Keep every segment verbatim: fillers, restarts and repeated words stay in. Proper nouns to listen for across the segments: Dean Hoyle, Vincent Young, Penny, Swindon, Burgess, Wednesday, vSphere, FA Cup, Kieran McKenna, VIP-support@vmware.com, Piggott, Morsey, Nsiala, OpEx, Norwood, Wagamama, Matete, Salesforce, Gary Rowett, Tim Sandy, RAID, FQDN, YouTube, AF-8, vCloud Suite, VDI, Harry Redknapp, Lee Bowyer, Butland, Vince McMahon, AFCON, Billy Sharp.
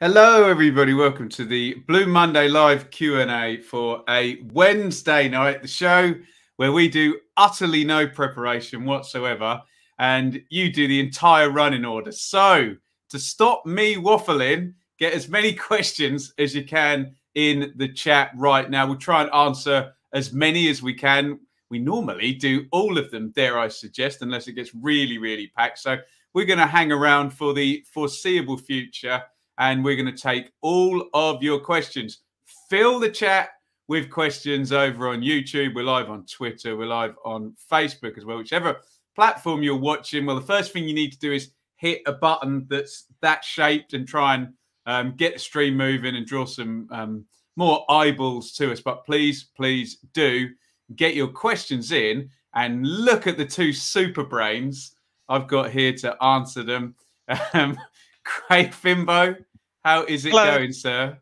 Hello everybody, welcome to the Blue Monday live Q and A for a Wednesday night, the show where we do utterly no preparation whatsoever and you do the entire running order. So to stop me waffling, get as many questions as you can in the chat right now. We'll try and answer as many as we can. We normally do all of them, dare I suggest, unless it gets really, really packed. So we're going to hang around for the foreseeable future. And we're going to take all of your questions. Fill the chat with questions over on YouTube. We're live on Twitter. We're live on Facebook as well. Whichever platform you're watching, well, the first thing you need to do is hit a button that's that shaped and try and um, get the stream moving and draw some um, more eyeballs to us. But please, please do get your questions in and look at the two super brains I've got here to answer them. Um, Craig Fimbo, how is it Hello. going, sir?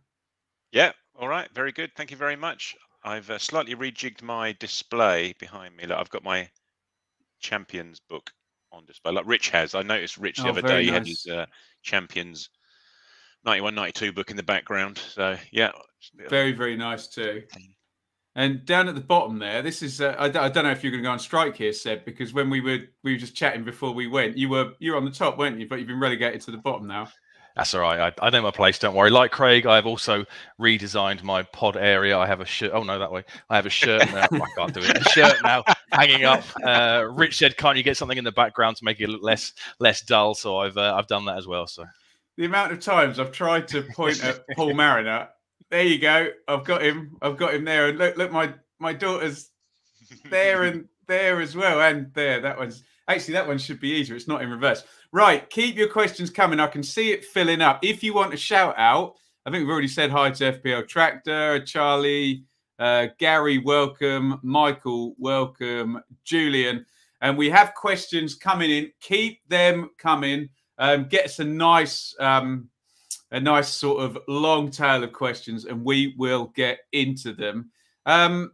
Yeah, all right, very good. Thank you very much. I've uh, slightly rejigged my display behind me. Look, I've got my Champions book on display, like Rich has. I noticed Rich the oh, other day nice. he had his uh, Champions ninety-one ninety-two book in the background. So, yeah. Very, very nice too. And down at the bottom there, this is, uh, I, I don't know if you're going to go on strike here, Seb, because when we were we were just chatting before we went, you were you were on the top, weren't you? But you've been relegated to the bottom now. That's all right. I, I know my place, don't worry. Like Craig, I've also redesigned my pod area. I have a shirt. Oh, no, that way. I have a shirt now. I can't do it. A shirt now hanging up. Uh, Rich said, can't you get something in the background to make it look less, less dull? So I've, uh, I've done that as well. So the amount of times I've tried to point at Paul Mariner. There you go. I've got him. I've got him there. And look, look, my my daughter's there and there as well. And there, that one's actually that one should be easier. It's not in reverse. Right. Keep your questions coming. I can see it filling up. If you want a shout out, I think we've already said hi to F P L Tractor, Charlie, uh, Gary, welcome, Michael, welcome, Julian. And we have questions coming in. Keep them coming. Um, get us a nice. Um, A nice sort of long tail of questions, and we will get into them. Um,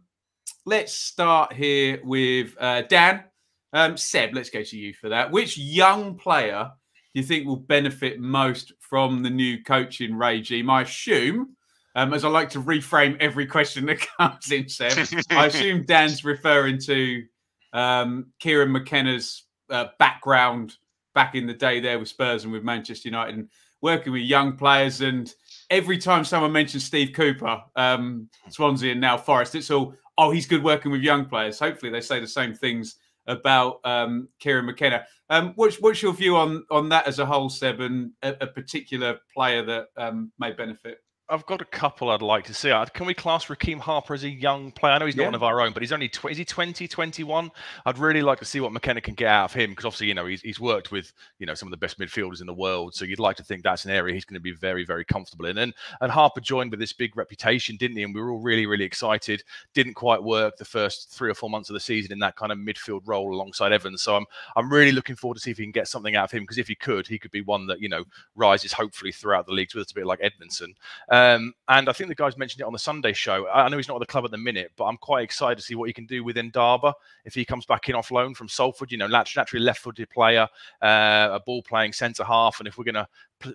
let's start here with uh, Dan. Um, Seb, let's go to you for that. Which young player do you think will benefit most from the new coaching regime? I assume, um, as I like to reframe every question that comes in, Seb, I assume Dan's referring to um, Kieran McKenna's uh, background back in the day there with Spurs and with Manchester United and working with young players, and every time someone mentions Steve Cooper, um, Swansea and now Forest, it's all, oh, he's good working with young players. Hopefully they say the same things about um, Kieran McKenna. Um, what's, what's your view on, on that as a whole, Seb, and a, a particular player that um, may benefit? I've got a couple I'd like to see. Can we class Raheem Harper as a young player? I know he's not yeah. one of our own, but he's only tw is he twenty, twenty-one? I'd really like to see what McKenna can get out of him because obviously, you know, he's, he's worked with, you know, some of the best midfielders in the world. So you'd like to think that's an area he's going to be very, very comfortable in. And, and Harper joined with this big reputation, didn't he? And we were all really, really excited. Didn't quite work the first three or four months of the season in that kind of midfield role alongside Evans. So I'm, I'm really looking forward to see if he can get something out of him because if he could, he could be one that, you know, rises hopefully throughout the leagues with us a bit like Edmondson. Um, Um, and I think the guys mentioned it on the Sunday show. I know he's not at the club at the minute, but I'm quite excited to see what he can do with Ndaba if he comes back in off loan from Salford. You know, naturally left-footed player, uh, a ball-playing centre-half. And if we're going to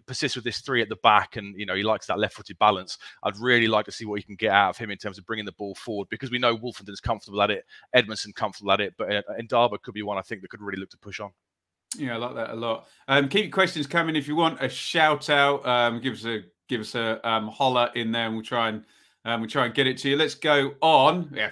persist with this three at the back and, you know, he likes that left-footed balance, I'd really like to see what he can get out of him in terms of bringing the ball forward because we know Wolfenden's comfortable at it, Edmondson comfortable at it, but Ndaba could be one I think that could really look to push on. Yeah, I like that a lot. Um, keep your questions coming. If you want a shout-out, um, give us a Give us a um, holler in there, and we'll try and um, we'll try and get it to you. Let's go on. Yeah,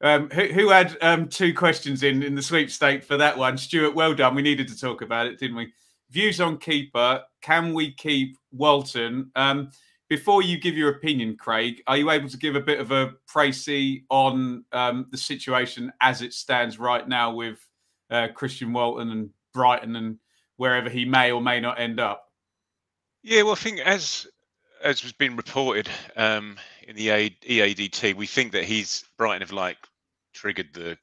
um, who, who had um, two questions in in the sweepstake for that one, Stuart? Well done. We needed to talk about it, didn't we? Views on keeper. Can we keep Walton? Um, before you give your opinion, Craig, are you able to give a bit of a précis on um, the situation as it stands right now with uh, Christian Walton and Brighton and wherever he may or may not end up? Yeah, well, I think as As has been reported um, in the E A D T, we think that he's Brighton have like triggered the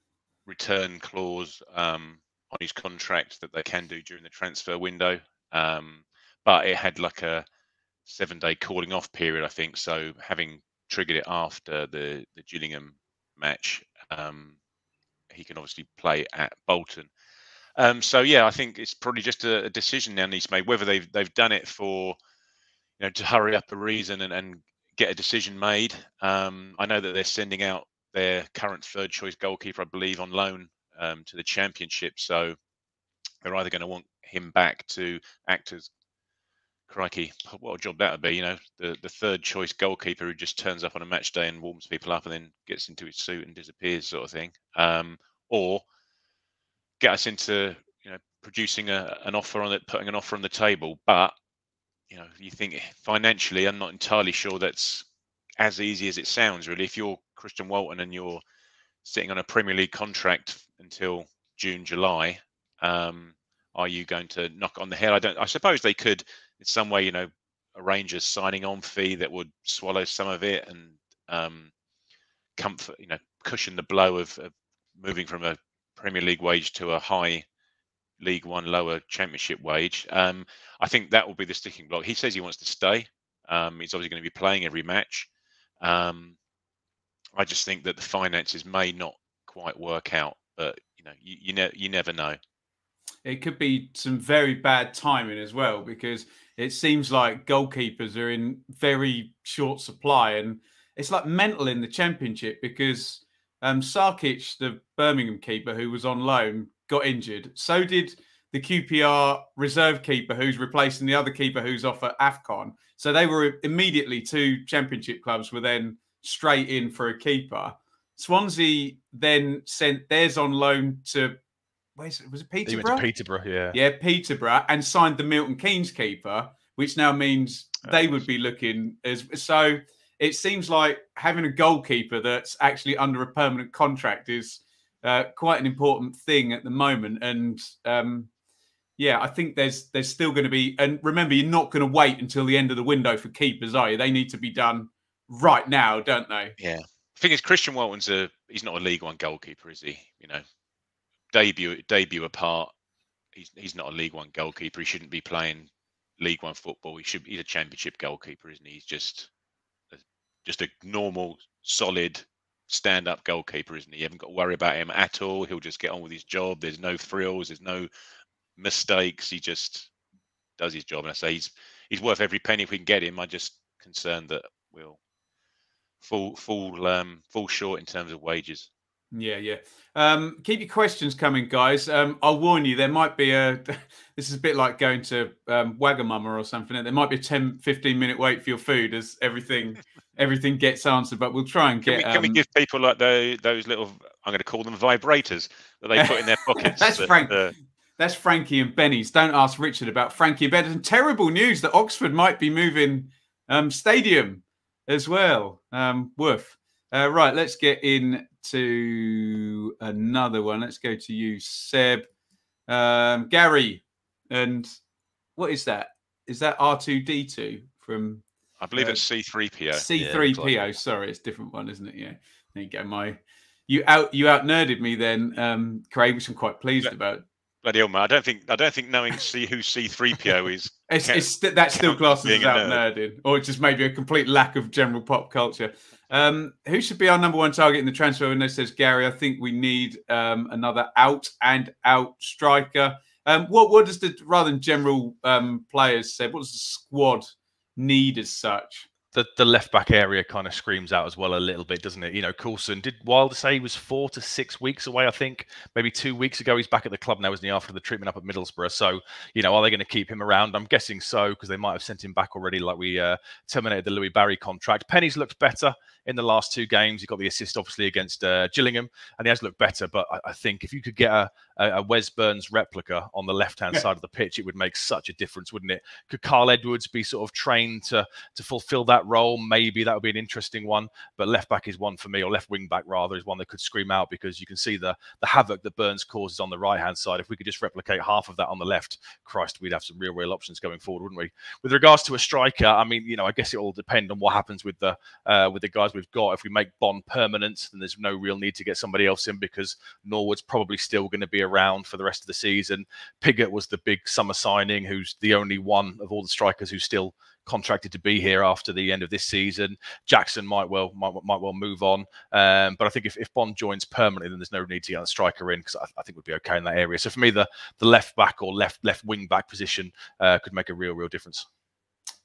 return clause um, on his contract that they can do during the transfer window. Um, but it had like a seven-day calling off period, I think. So having triggered it after the, the Gillingham match, um, he can obviously play at Bolton. Um, so, yeah, I think it's probably just a, a decision now needs to be made, whether they've they've done it for, you know, to hurry up a reason and, and get a decision made. Um, I know that they're sending out their current third-choice goalkeeper, I believe, on loan um, to the Championship. So they're either going to want him back to act as, crikey, what a job that would be, you know, the, the third-choice goalkeeper who just turns up on a match day and warms people up and then gets into his suit and disappears, sort of thing. Um, or... get us into, you know, producing a, an offer on it, putting an offer on the table. But, you know, you think financially, I'm not entirely sure that's as easy as it sounds, really. If you're Christian Walton and you're sitting on a Premier League contract until June, July, um, are you going to knock on the head? I don't, I suppose they could in some way, you know, arrange a signing on fee that would swallow some of it and um, comfort, you know, cushion the blow of, of moving from a Premier League wage to a high League One lower Championship wage. Um, I think that will be the sticking block. He says he wants to stay. Um, he's obviously going to be playing every match. Um, I just think that the finances may not quite work out, but you know, you you, ne- you never know. It could be some very bad timing as well, because it seems like goalkeepers are in very short supply, and it's like mental in the Championship because. Um, Sarkic, the Birmingham keeper who was on loan, got injured. So did the Q P R reserve keeper who's replacing the other keeper who's off at AFCON. So they were immediately two Championship clubs were then straight in for a keeper. Swansea then sent theirs on loan to, where's it? Was it Peterborough? They went to Peterborough, yeah. Yeah, Peterborough, and signed the Milton Keynes keeper, which now means they would be looking as so. It seems like having a goalkeeper that's actually under a permanent contract is uh, quite an important thing at the moment. And um, yeah, I think there's there's still going to be. And remember, you're not going to wait until the end of the window for keepers, are you? They need to be done right now, don't they? Yeah. The thing is, Christian Walton's a he's not a League One goalkeeper, is he? You know, debut debut apart, he's he's not a League One goalkeeper. He shouldn't be playing League One football. He should. He's a Championship goalkeeper, isn't he? He's just. Just a normal, solid, stand-up goalkeeper, isn't he? You haven't got to worry about him at all. He'll just get on with his job. There's no thrills. There's no mistakes. He just does his job. And I say he's he's worth every penny if we can get him. I'm just concerned that we'll fall fall um, fall short in terms of wages. Yeah, yeah. Um, keep your questions coming, guys. Um, I'll warn you, there might be a... This is a bit like going to um, Wagamama or something. There might be a ten, fifteen-minute wait for your food as everything everything gets answered, but we'll try and get... Can we, can um, we give people like the, those little... I'm going to call them vibrators that they put in their pockets. That's that, Frank. Uh, that's Frankie and Benny's. Don't ask Richard about Frankie and Benny's. And terrible news that Oxford might be moving um, stadium as well. Um, woof. Uh, right, let's get in... to another one. Let's go to you, Seb. Um, Gary, and what is that? Is that R two D two from... I believe uh, it's C three P O. C three P O, yeah, like... sorry. It's a different one, isn't it? Yeah. There you go. My, you out you out-nerded me then, um, Craig, which I'm quite pleased but, about. Bloody hell, man. I don't think, I don't think knowing see who C three P O is... it's, can, it's st- that's still classed as out-nerded, or just maybe a complete lack of general pop culture. Um, who should be our number one target in the transfer window, says Gary. I think we need um, another out and out striker. Um, what, what does the, rather than general um, players say, what does the squad need as such? The, the left back area kind of screams out as well a little bit, doesn't it? You know, Coulson, did Wilder say he was four to six weeks away, I think? Maybe two weeks ago. He's back at the club now, isn't he, after the treatment up at Middlesbrough? So, you know, are they going to keep him around? I'm guessing so, because they might have sent him back already, like we uh, terminated the Louis Barry contract. Penny's looked better in the last two games. He got the assist, obviously, against uh, Gillingham, and he has looked better. But I, I think if you could get a, a, a Wes Burns replica on the left-hand yeah. side of the pitch, it would make such a difference, wouldn't it? Could Carl Edwards be sort of trained to, to fulfil that that role, maybe that would be an interesting one. But left back is one for me, or left wing back rather, is one that could scream out, because you can see the the havoc that Burns causes on the right hand side. If we could just replicate half of that on the left, Christ, we'd have some real real options going forward, wouldn't we? With regards to a striker, I mean, you know, I guess it all depends on what happens with the uh, with the guys we've got. If we make Bond permanent, then there's no real need to get somebody else in, because Norwood's probably still going to be around for the rest of the season. Piggott was the big summer signing, who's the only one of all the strikers who's still contracted to be here after the end of this season. Jackson might well might, might well move on, um, but I think if, if Bond joins permanently, then there's no need to get a striker in, because I, I think we'd be okay in that area. So for me, the the left back or left left wing back position uh, could make a real real difference.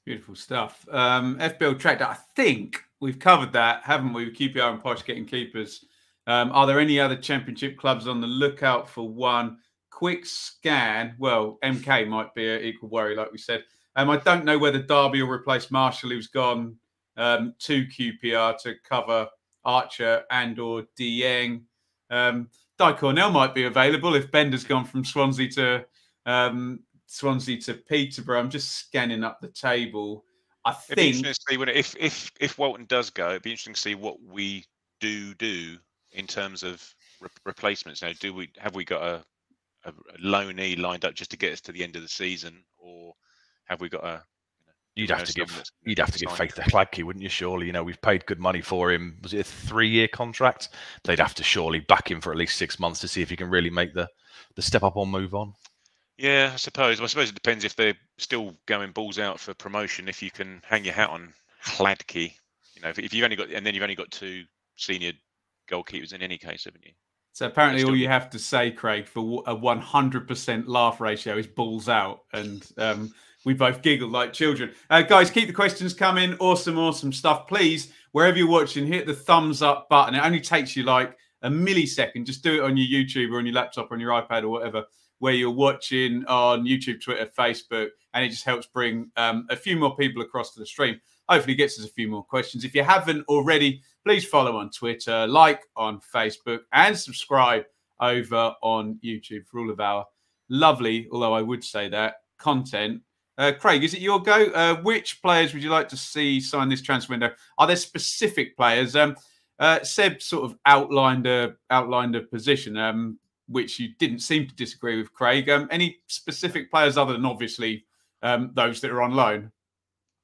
Beautiful stuff. Um, F B L tracked. I think we've covered that, haven't we? Q P R and Posh getting keepers. Um, are there any other Championship clubs on the lookout for one? Quick scan. Well, M K might be an equal worry, like we said. Um, I don't know whether Derby will replace Marshall, who's gone um, to Q P R to cover Archer and or Dieng. Um, Di Cornell might be available if Bender's gone from Swansea to um, Swansea to Peterborough. I'm just scanning up the table. I it'd think be interesting to see, if if if Walton does go, it'd be interesting to see what we do do in terms of re replacements. Now, do we have we got a, a loanee lined up just to get us to the end of the season, or have we got a? You know, you'd, have to give, you'd have to give. You'd have to give faith to Hladky, wouldn't you? Surely, you know, we've paid good money for him. Was it a three-year contract? They'd have to surely back him for at least six months to see if he can really make the the step up or move on. Yeah, I suppose. Well, I suppose it depends if they're still going balls out for promotion. If you can hang your hat on Hladky, you know, if, if you've only got, and then you've only got two senior goalkeepers in any case, haven't you? So apparently all you have to say, Craig, for a one hundred percent laugh ratio is balls out. And um, we both giggled like children. Uh, guys, keep the questions coming. Awesome, awesome stuff. Please, wherever you're watching, hit the thumbs up button. It only takes you like a millisecond. Just do it on your YouTube or on your laptop or on your iPad or whatever, where you're watching on YouTube, Twitter, Facebook. And it just helps bring um, a few more people across to the stream. Hopefully gets us a few more questions. If you haven't already, please follow on Twitter, like on Facebook, and subscribe over on YouTube for all of our lovely, although I would say that, content. Uh, Craig, is it your go? Uh, which players would you like to see sign this transfer window? Are there specific players? Um, uh, Seb sort of outlined a, outlined a position, um, which you didn't seem to disagree with, Craig. Um, any specific players other than, obviously, um, those that are on loan?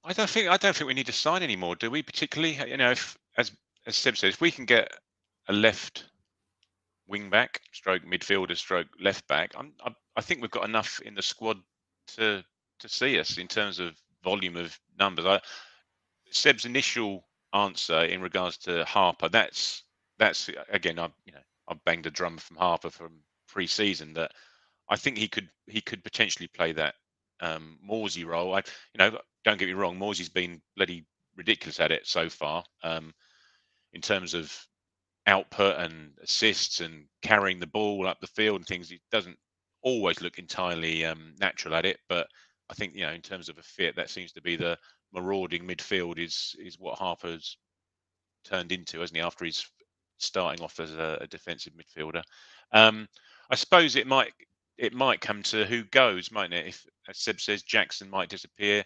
I don't think I don't think we need to sign anymore, do we? Particularly, you know, if as as Seb says, if we can get a left wing back, stroke midfielder, stroke left back, I'm, I I think we've got enough in the squad to to see us in terms of volume of numbers. I, Seb's initial answer in regards to Harper, that's that's again, I you know I banged a drum from Harper from pre-season that I think he could he could potentially play that um, Morsey role. I you know. Don't get me wrong, Morsey's been bloody ridiculous at it so far um, in terms of output and assists and carrying the ball up the field and things. He doesn't always look entirely um, natural at it, but I think, you know, in terms of a fit, that seems to be the marauding midfield is is what Harper's turned into, hasn't he, after he's starting off as a, a defensive midfielder. Um, I suppose it might, it might come to who goes, mightn't it? If, as Seb says, Jackson might disappear.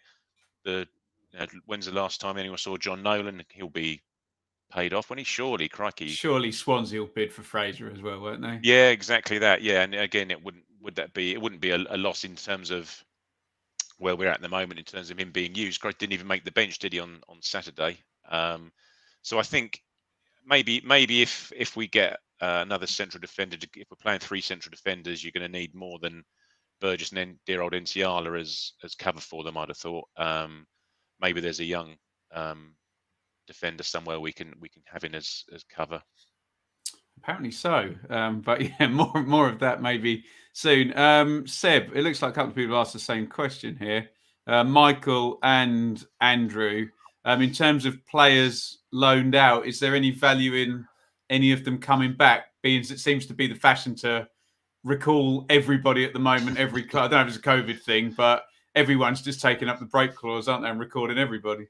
The you know, when's the last time anyone saw John Nolan? He'll be paid off when he surely, crikey. Surely Swansea will bid for Fraser as well, won't they? Yeah, exactly that. Yeah, and again, it wouldn't would that be it wouldn't be a, a loss in terms of where we're at, at the moment in terms of him being used. Craig didn't even make the bench, did he, on on Saturday? Um, so I think maybe maybe if if we get uh, another central defender, to, if we're playing three central defenders, you're going to need more than Burgess and then dear old Nsiala as as cover for them, I'd have thought. Um, maybe there's a young um, defender somewhere we can we can have in as as cover. Apparently so, um, but yeah, more more of that maybe soon. Um, Seb, it looks like a couple of people asked the same question here. Uh, Michael and Andrew, um, in terms of players loaned out, is there any value in any of them coming back? Being as it seems to be the fashion to recall everybody at the moment, every club. I don't know if it's a COVID thing, but everyone's just taking up the break clause, aren't they, and recording everybody.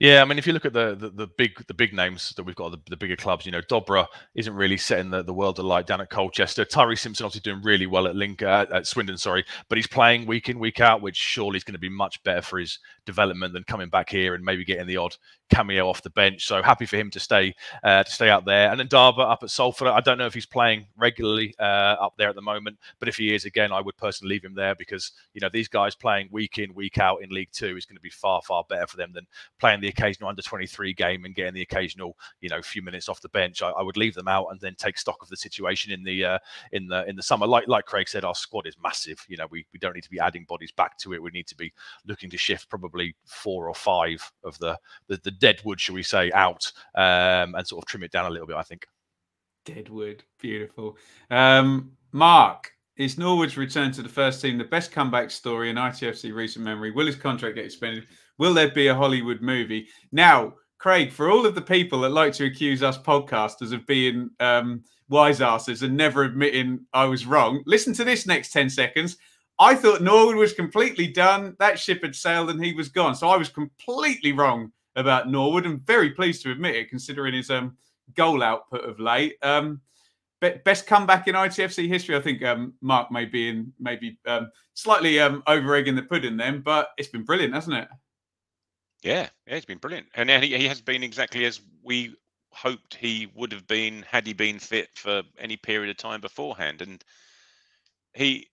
Yeah, I mean, if you look at the the, the big the big names that we've got, the, the bigger clubs, you know, Dobra isn't really setting the, the world alight down at Colchester. Tyree Simpson obviously doing really well at Link uh, at Swindon, sorry, but he's playing week in, week out, which surely is going to be much better for his development than coming back here and maybe getting the odd cameo off the bench. So happy for him to stay uh, to stay out there. And then Ndaba up at Salford. I don't know if he's playing regularly uh, up there at the moment, but if he is, again, I would personally leave him there because, you know, these guys playing week in, week out in League Two is going to be far, far better for them than playing the occasional under twenty-three game and getting the occasional, you know, few minutes off the bench. I, I would leave them out and then take stock of the situation in the uh, in the in the summer. Like like Craig said, our squad is massive. You know, we, we don't need to be adding bodies back to it. We need to be looking to shift probably four or five of the the, the deadwood, shall we say, out um, and sort of trim it down a little bit, I think. Deadwood, beautiful. Um, Mark, is Norwood's return to the first team the best comeback story in I T F C recent memory? Will his contract get expended? Will there be a Hollywood movie? Now, Craig, for all of the people that like to accuse us podcasters of being um, wise asses and never admitting I was wrong, listen to this next ten seconds. I thought Norwood was completely done. That ship had sailed and he was gone. So I was completely wrong about Norwood, and very pleased to admit it, considering his um, goal output of late. Um, best comeback in I T F C history, I think. um, Mark may be in, maybe um, slightly um, over-egging the pudding then, but it's been brilliant, hasn't it? Yeah, yeah, it's been brilliant. And he, he has been exactly as we hoped he would have been had he been fit for any period of time beforehand. And he...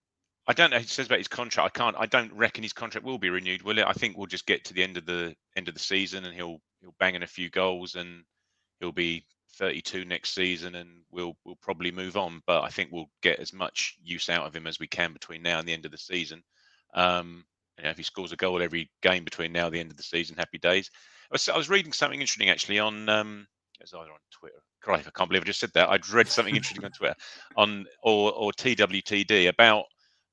I don't know. He says about his contract. I can't. I don't reckon his contract will be renewed, will it? I think we'll just get to the end of the end of the season, and he'll he'll bang in a few goals, and he'll be thirty-two next season, and we'll we'll probably move on. But I think we'll get as much use out of him as we can between now and the end of the season. Um, you know, if he scores a goal every game between now and the end of the season, happy days. I was, I was reading something interesting actually on. Um, it was either on Twitter. Christ, I can't believe I just said that. I'd read something interesting on Twitter on or or T W T D about.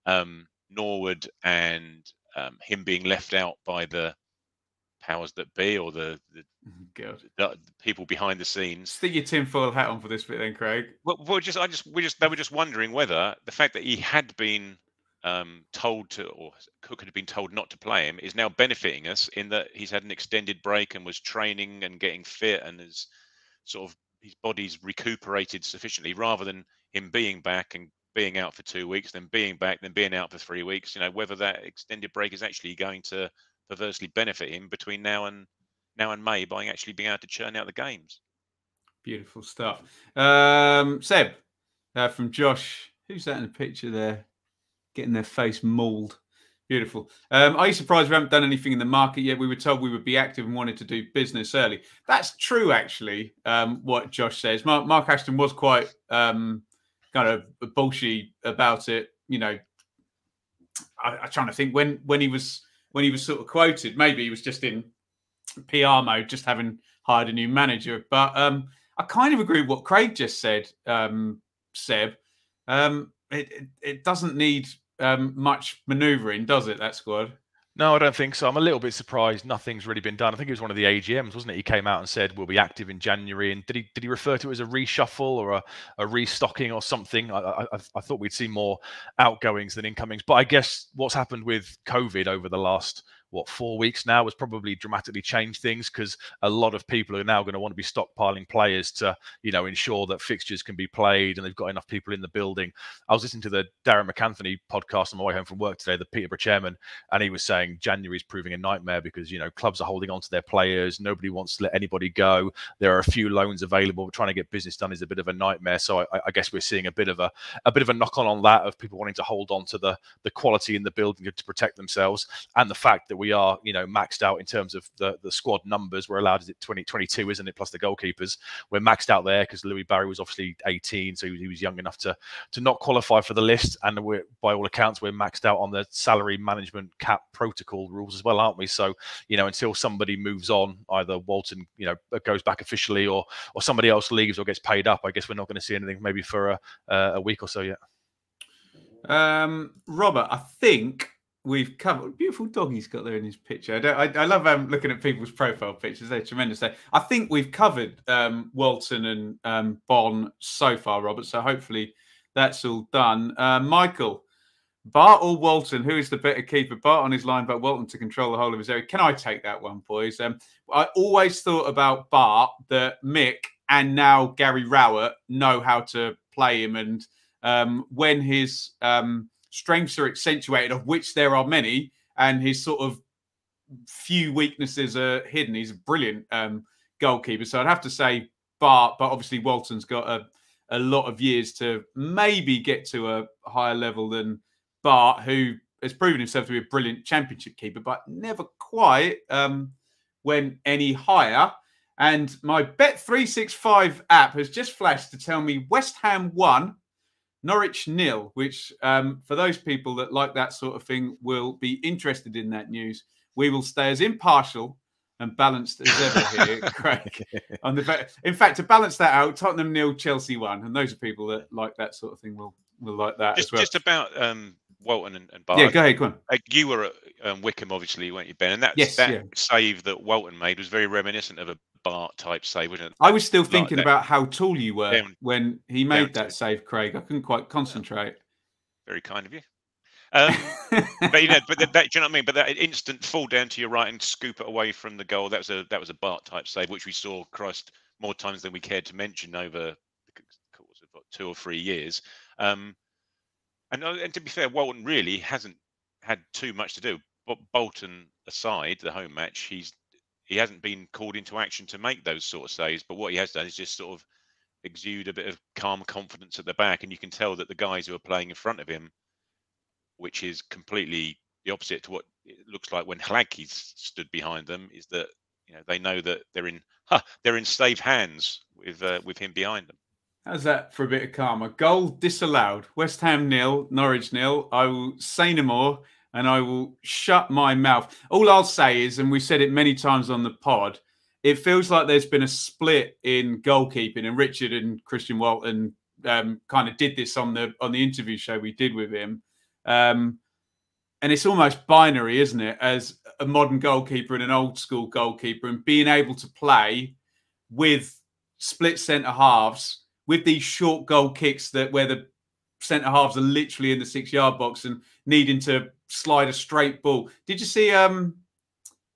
Um, Norwood and um, him being left out by the powers that be, or the, the, the, the people behind the scenes. Stick your tinfoil hat on for this bit, then, Craig. Well, we're just, I just, we just, they were just wondering whether the fact that he had been um, told to, or Cook had been told not to play him, is now benefiting us in that he's had an extended break and was training and getting fit, and is sort of his body's recuperated sufficiently, rather than him being back and being out for two weeks, then being back, then being out for three weeks, you know, whether that extended break is actually going to perversely benefit him between now and now and May by actually being able to churn out the games. Beautiful stuff. Um, Seb, uh, from Josh, who's that in the picture there? Getting their face mauled. Beautiful. Um, are you surprised we haven't done anything in the market yet? We were told we would be active and wanted to do business early. That's true, actually, um, what Josh says. Mark, Mark Ashton was quite... Um, kind of bullshit about it, you know. I, I'm trying to think when when he was when he was sort of quoted. Maybe he was just in P R mode, just having hired a new manager. But um, I kind of agree with what Craig just said, um, Seb. Um, it, it it doesn't need um, much manoeuvring, does it? That squad. No, I don't think so. I'm a little bit surprised nothing's really been done. I think it was one of the A G Ms, wasn't it? He came out and said, we'll be active in January. And did he did he refer to it as a reshuffle or a, a restocking or something? I, I, I thought we'd see more outgoings than incomings. But I guess what's happened with COVID over the last... what, four weeks now has probably dramatically changed things, because a lot of people are now going to want to be stockpiling players to, you know, ensure that fixtures can be played and they've got enough people in the building. I was listening to the Darren McAnthony podcast on my way home from work today, the Peterborough chairman, and he was saying January is proving a nightmare because, you know, clubs are holding on to their players. Nobody wants to let anybody go. There are a few loans available. Trying to get business done is a bit of a nightmare. So I, I guess we're seeing a bit of a, a bit of a knock-on on that of people wanting to hold on to the, the quality in the building to protect themselves, and the fact that we are, you know, maxed out in terms of the, the squad numbers. We're allowed, is it twenty, twenty-two, isn't it? Plus the goalkeepers. We're maxed out there because Louis Barry was obviously eighteen, so he was, he was young enough to to not qualify for the list. And we're, by all accounts, we're maxed out on the salary management cap protocol rules as well, aren't we? So, you know, until somebody moves on, either Walton, you know, goes back officially, or or somebody else leaves or gets paid up, I guess we're not going to see anything maybe for a, a week or so yet. Um, Robert, I think... we've covered. Beautiful dog he's got there in his picture. I, don't, I, I love um, looking at people's profile pictures. They're tremendous. They, I think we've covered um, Walton and um, Bon so far, Robert. So hopefully that's all done. Uh, Michael, Bart or Walton? Who is the better keeper? Bart on his line, but Walton to control the whole of his area. Can I take that one, boys? Um, I always thought about Bart that Mick and now Gary Rowett know how to play him. And um, when his... Um, strengths are accentuated, of which there are many, and his sort of few weaknesses are hidden. He's a brilliant um, goalkeeper. So I'd have to say Bart, but obviously Walton's got a, a lot of years to maybe get to a higher level than Bart, who has proven himself to be a brilliant championship keeper, but never quite um, went any higher. And my Bet three sixty-five app has just flashed to tell me West Ham won, Norwich nil, which um, for those people that like that sort of thing will be interested in that news. We will stay as impartial and balanced as ever here, Craig. On the in fact, to balance that out, Tottenham nil, Chelsea one, and those are people that like that sort of thing will will like that just, as well. Just about um, Walton and, and Bard. Yeah, go ahead, go on. Uh, you were at um, Wickham, obviously, weren't you, Ben? And that yes, that yeah. save that Walton made was very reminiscent of a Bart type save, wasn't it? I was still thinking like about how tall you were down, when he made that save, Craig. I couldn't quite concentrate. Very kind of you. Um, but you know, but that, that, do you know what I mean? But that instant fall down to your right and scoop it away from the goal—that was a that was a Bart type save, which we saw, Christ, more times than we cared to mention over the course of what, two or three years. Um, and and to be fair, Walton really hasn't had too much to do. But Bolton aside, the home match, he's he hasn't been called into action to make those sort of saves. But what he has done is just sort of exude a bit of calm confidence at the back, and you can tell that the guys who are playing in front of him, which is completely the opposite to what it looks like when Hladky stood behind them, is that you know they know that they're in huh, they're in safe hands with uh, with him behind them. How's that for a bit of karma? Goal disallowed. West Ham nil, Norwich nil. I will say no more, and I will shut my mouth. All I'll say is, and we've said it many times on the pod, it feels like there's been a split in goalkeeping, and Richard and Christian Walton um, kind of did this on the on the interview show we did with him. Um, and it's almost binary, isn't it? As a modern goalkeeper and an old school goalkeeper, and being able to play with split centre halves, with these short goal kicks that where the centre halves are literally in the six yard box and needing to slide a straight ball. Did you see? Um,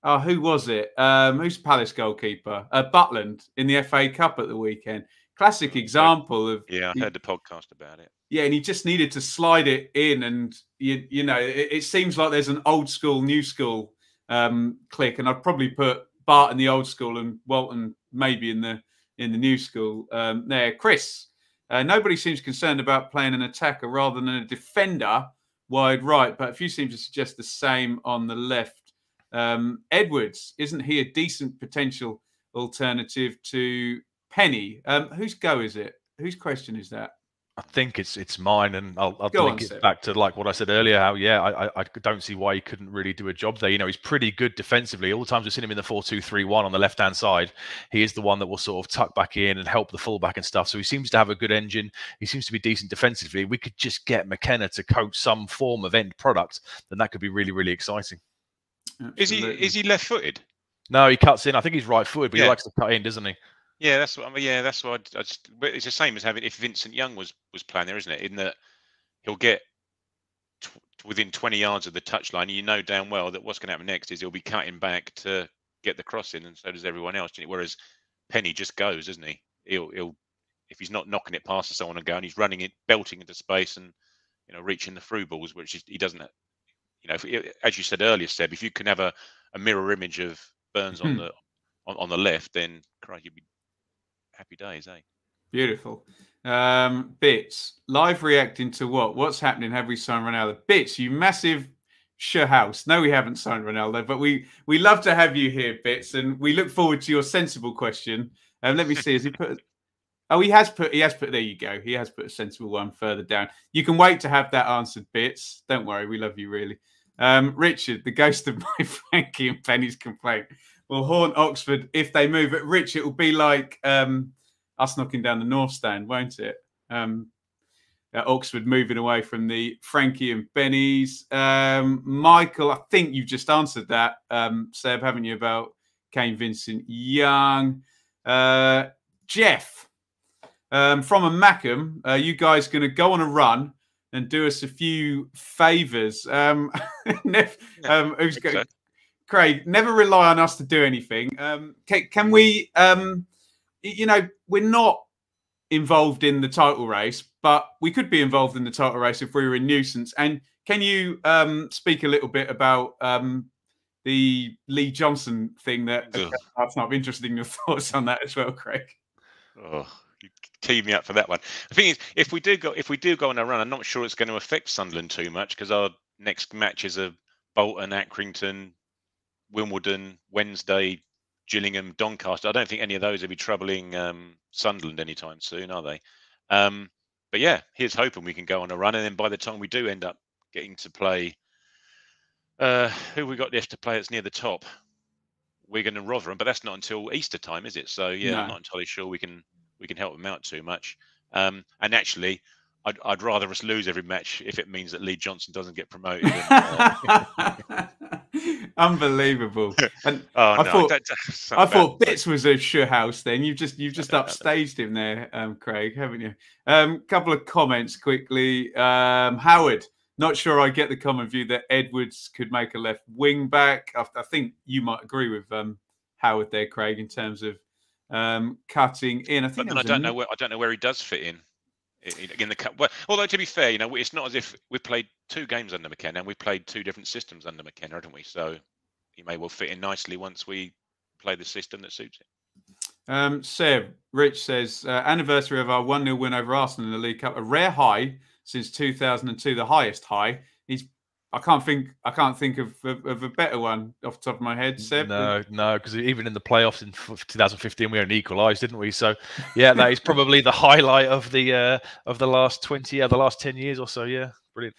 oh, who was it? Um, who's Palace goalkeeper? Uh, Butland in the F A Cup at the weekend. Classic example of yeah. I heard the podcast about it. Yeah, and he just needed to slide it in, and you you know it, it seems like there's an old school, new school um, click, and I'd probably put Bart in the old school and Walton maybe in the in the new school. Um, there, Chris. Uh, nobody seems concerned about playing an attacker rather than a defender wide right, but a few seem to suggest the same on the left. Um, Edwards, isn't he a decent potential alternative to Penny? Um, whose go is it? Whose question is that? I think it's it's mine, and I'll, I'll link it back to like what I said earlier. How yeah, I I don't see why he couldn't really do a job there. You know, he's pretty good defensively. All the times we've seen him in the four two three one on the left hand side, he is the one that will sort of tuck back in and help the fullback and stuff. So he seems to have a good engine. He seems to be decent defensively. We could just get McKenna to coach some form of end product, then that could be really really exciting. Is he is he left footed? No, he cuts in. I think he's right footed, but yeah. he likes to cut in, doesn't he? Yeah, that's what I mean. Yeah, that's what I'd, I'd, it's the same as having if Vincent Young was was playing there, isn't it? In that he'll get t within twenty yards of the touchline, and you know damn well that what's going to happen next is he'll be cutting back to get the cross in, and so does everyone else. Whereas Penny just goes, doesn't he? He'll, he'll if he's not knocking it past someone and going, he's running it, belting into space, and you know reaching the through balls, which is, he doesn't. You know, if, as you said earlier, Seb, if you can have a, a mirror image of Burns on hmm. the. on the left, then Christ, you'd be happy days, eh? Beautiful. Um, Bits, live reacting to what? What's happening? Have we signed Ronaldo? Bits, you massive sure house. No, we haven't signed Ronaldo, but we, we love to have you here, Bits, and we look forward to your sensible question. Um, let me see, has he put... Oh, he has put... He has put... There you go. He has put a sensible one further down. You can wait to have that answered, Bits. Don't worry, we love you, really. Um, Richard, the ghost of my Frankie and Penny's complaint. Well, haunt Oxford if they move it. Rich, it will be like um, us knocking down the North Stand, won't it? Um, uh, Oxford moving away from the Frankie and Benny's. Um, Michael, I think you've just answered that, um, Seb, haven't you, about Kane Vincent Young. Uh, Jeff, um, from a Mackham, uh, you guys going to go on a run and do us a few favours? Um, Neff, um, who's going to... Craig, never rely on us to do anything. Um, can, can we, um, you know, we're not involved in the title race, but we could be involved in the title race if we were a nuisance. And can you um, speak a little bit about um, the Lee Johnson thing that okay, that's not interesting. Your thoughts on that as well, Craig? Oh, you teed me up for that one. The thing is, if we do go, if we do go on a run, I'm not sure it's going to affect Sunderland too much because our next matches are Bolton, Accrington, Wimbledon, Wednesday, Gillingham, Doncaster. I don't think any of those will be troubling um, Sunderland anytime soon, are they? Um, but yeah, here's hoping we can go on a run, and then by the time we do end up getting to play, uh, who we got left to play that's near the top, we're going to Rotherham, but that's not until Easter time, is it? So yeah, no. I'm not entirely sure we can we can help them out too much. Um, and actually, I'd, I'd rather us lose every match if it means that Lee Johnson doesn't get promoted. Unbelievable! And oh, I no, thought that, I bad. thought Bits was a sure house. Then you've just you've just upstaged him there, um, Craig, haven't you? Um, couple of comments quickly. Um, Howard, not sure I get the common view that Edwards could make a left wing back. I, I think you might agree with um, Howard there, Craig, in terms of um, cutting in. I think. But then I don't know where I don't know where he does fit in. In the cup, well, although to be fair, you know, it's not as if we played two games under McKenna and we played two different systems under McKenna, haven't we? So he may well fit in nicely once we play the system that suits him. Um, Seb Rich says uh, anniversary of our one nil win over Arsenal in the League Cup, a rare high since two thousand two, the highest high. He's I can't think I can't think of, of, of a better one off the top of my head, Seb. No, no, because even in the playoffs in two thousand fifteen, we only equalised, didn't we? So, yeah, that is probably the highlight of the uh, of the last twenty, uh, the last ten years or so. Yeah, brilliant.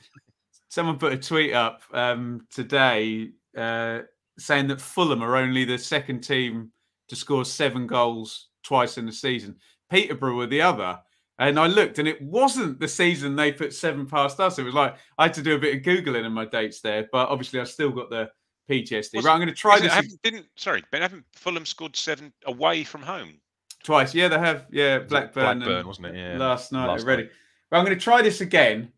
Someone put a tweet up um, today uh, saying that Fulham are only the second team to score seven goals twice in the season. Peterborough were the other. And I looked, and it wasn't the season they put seven past us. It was like I had to do a bit of googling in my dates there, but obviously I've still got the P T S D. Wasn't, right, I'm going to try this. It, didn't sorry, Ben? Haven't Fulham scored seven away from home twice? Yeah, they have. Yeah, Blackburn, Blackburn and wasn't it? Yeah, last night last already. Night. Well, I'm going to try this again.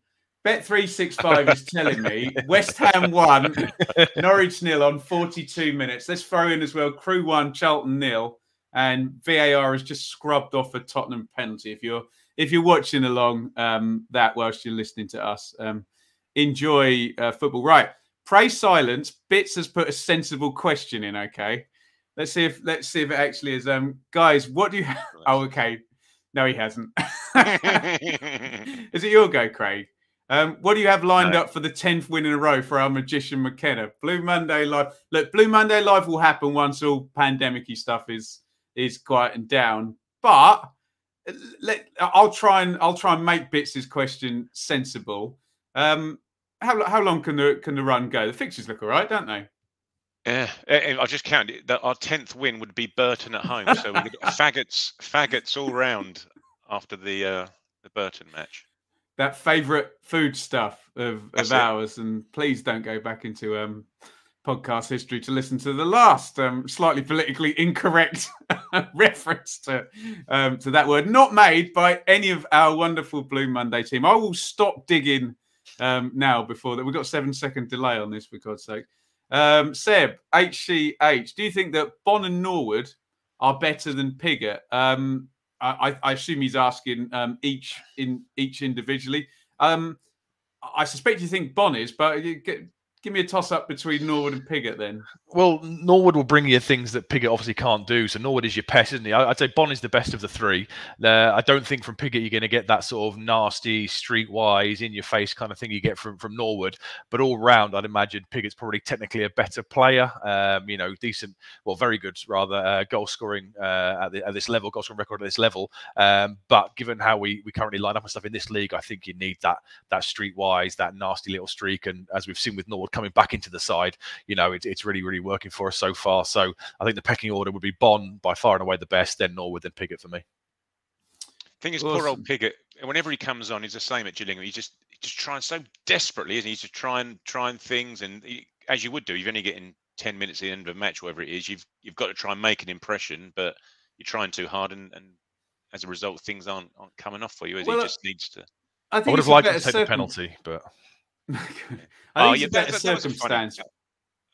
Bet three sixty-five is telling me West Ham won, Norwich nil on forty-two minutes. Let's throw in as well. Crew one, Charlton nil, and V A R has just scrubbed off a Tottenham penalty. If you're If you're watching along um, that whilst you're listening to us, um, enjoy uh, football. Right. Pray silence. Bits has put a sensible question in. Okay. Let's see if let's see if it actually is. Um, guys, what do you have? Oh, okay. No, he hasn't. Is it your go, Craig? Um, what do you have lined no. up for the tenth win in a row for our magician McKenna? Blue Monday Live. Look, Blue Monday Live will happen once all pandemic-y stuff is is quietened down. But Let, I'll try and I'll try and make Bits's question sensible. Um, how how long can the can the run go? The fixtures look all right, don't they? Yeah, I just counted that our tenth win would be Burton at home, so we've got faggots faggots all round after the uh, the Burton match. That favourite food stuff of of ours, and please don't go back into um. podcast history to listen to the last um, slightly politically incorrect reference to um, to that word, not made by any of our wonderful Blue Monday team. I will stop digging um, now before that. We've got a seven second delay on this, for God's sake. Um, Seb, H C H, do you think that Bon and Norwood are better than Piggott? Um, I, I assume he's asking um, each in each individually. Um, I suspect you think Bon is, but you get... Give me a toss-up between Norwood and Piggott, then. Well, Norwood will bring you things that Piggott obviously can't do. So Norwood is your pest, isn't he? I'd say Bon is the best of the three. Uh, I don't think from Piggott you're going to get that sort of nasty, streetwise, in-your-face kind of thing you get from, from Norwood. But all round, I'd imagine Piggott's probably technically a better player. Um, you know, decent, well, very good, rather, uh, goal-scoring uh, at, the, at this level, goal-scoring record at this level. Um, but given how we, we currently line up and stuff in this league, I think you need that, that streetwise, that nasty little streak. And as we've seen with Norwood, coming back into the side, you know, it, it's really, really working for us so far. So I think the pecking order would be Bon by far and away the best, then Norwood, then Piggott for me. The thing is, awesome. Poor old Piggott, whenever he comes on, he's the same at Gillingham. He's just he's just trying so desperately, isn't he? He's just trying, trying things. And he, as you would do, you're only getting ten minutes at the end of a match, whatever it is. You've, you've got to try and make an impression, but you're trying too hard. And, and as a result, things aren't, aren't coming off for you. As well, he just needs to. I, think I would have liked him to take certain... the penalty, but... oh, yeah, that, that, circumstance. That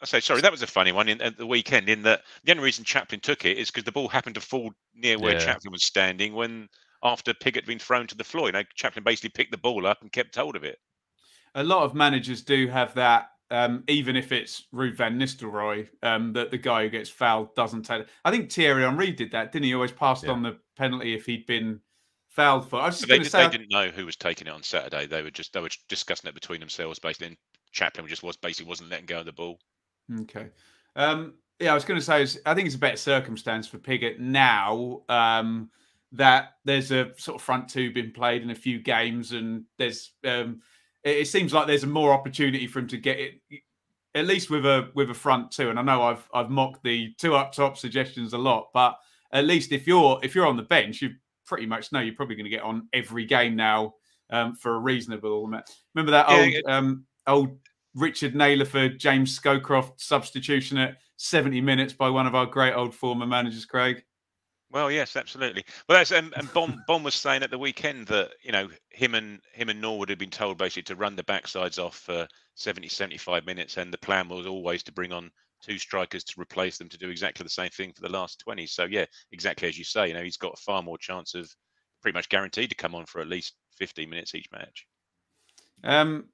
I say, sorry, that was a funny one in, at the weekend. In that, the only reason Chaplin took it is because the ball happened to fall near where yeah. Chaplin was standing when after Piggott had been thrown to the floor. You know, Chaplin basically picked the ball up and kept hold of it. A lot of managers do have that um, even if it's Ruud van Nistelrooy, um, that the guy who gets fouled doesn't take it. I think Thierry Henry did that, didn't he? He always passed yeah. on the penalty if he'd been fouled for. I was just they, did, say, they didn't know who was taking it on Saturday. They were just they were discussing it between themselves, basically. And Chaplin just was basically wasn't letting go of the ball. Okay. Um, yeah, I was going to say, I think it's a better circumstance for Piggott now, um, that there's a sort of front two been played in a few games, and there's um, it, it seems like there's a more opportunity for him to get it, at least with a with a front two. And I know I've I've mocked the two up top suggestions a lot, but at least if you're if you're on the bench, you pretty much know you're probably going to get on every game now, um, for a reasonable amount. Remember that yeah, old yeah. um old. Richard Naylorford, James Scowcroft substitution at seventy minutes by one of our great old former managers, Craig. Well, yes, absolutely. Well, that's, and, and Bon, Bon was saying at the weekend that, you know, him and him and Norwood had been told basically to run the backsides off for seventy, seventy-five minutes, and the plan was always to bring on two strikers to replace them to do exactly the same thing for the last twenty. So, yeah, exactly as you say, you know, he's got far more chance of pretty much guaranteed to come on for at least fifteen minutes each match. Um.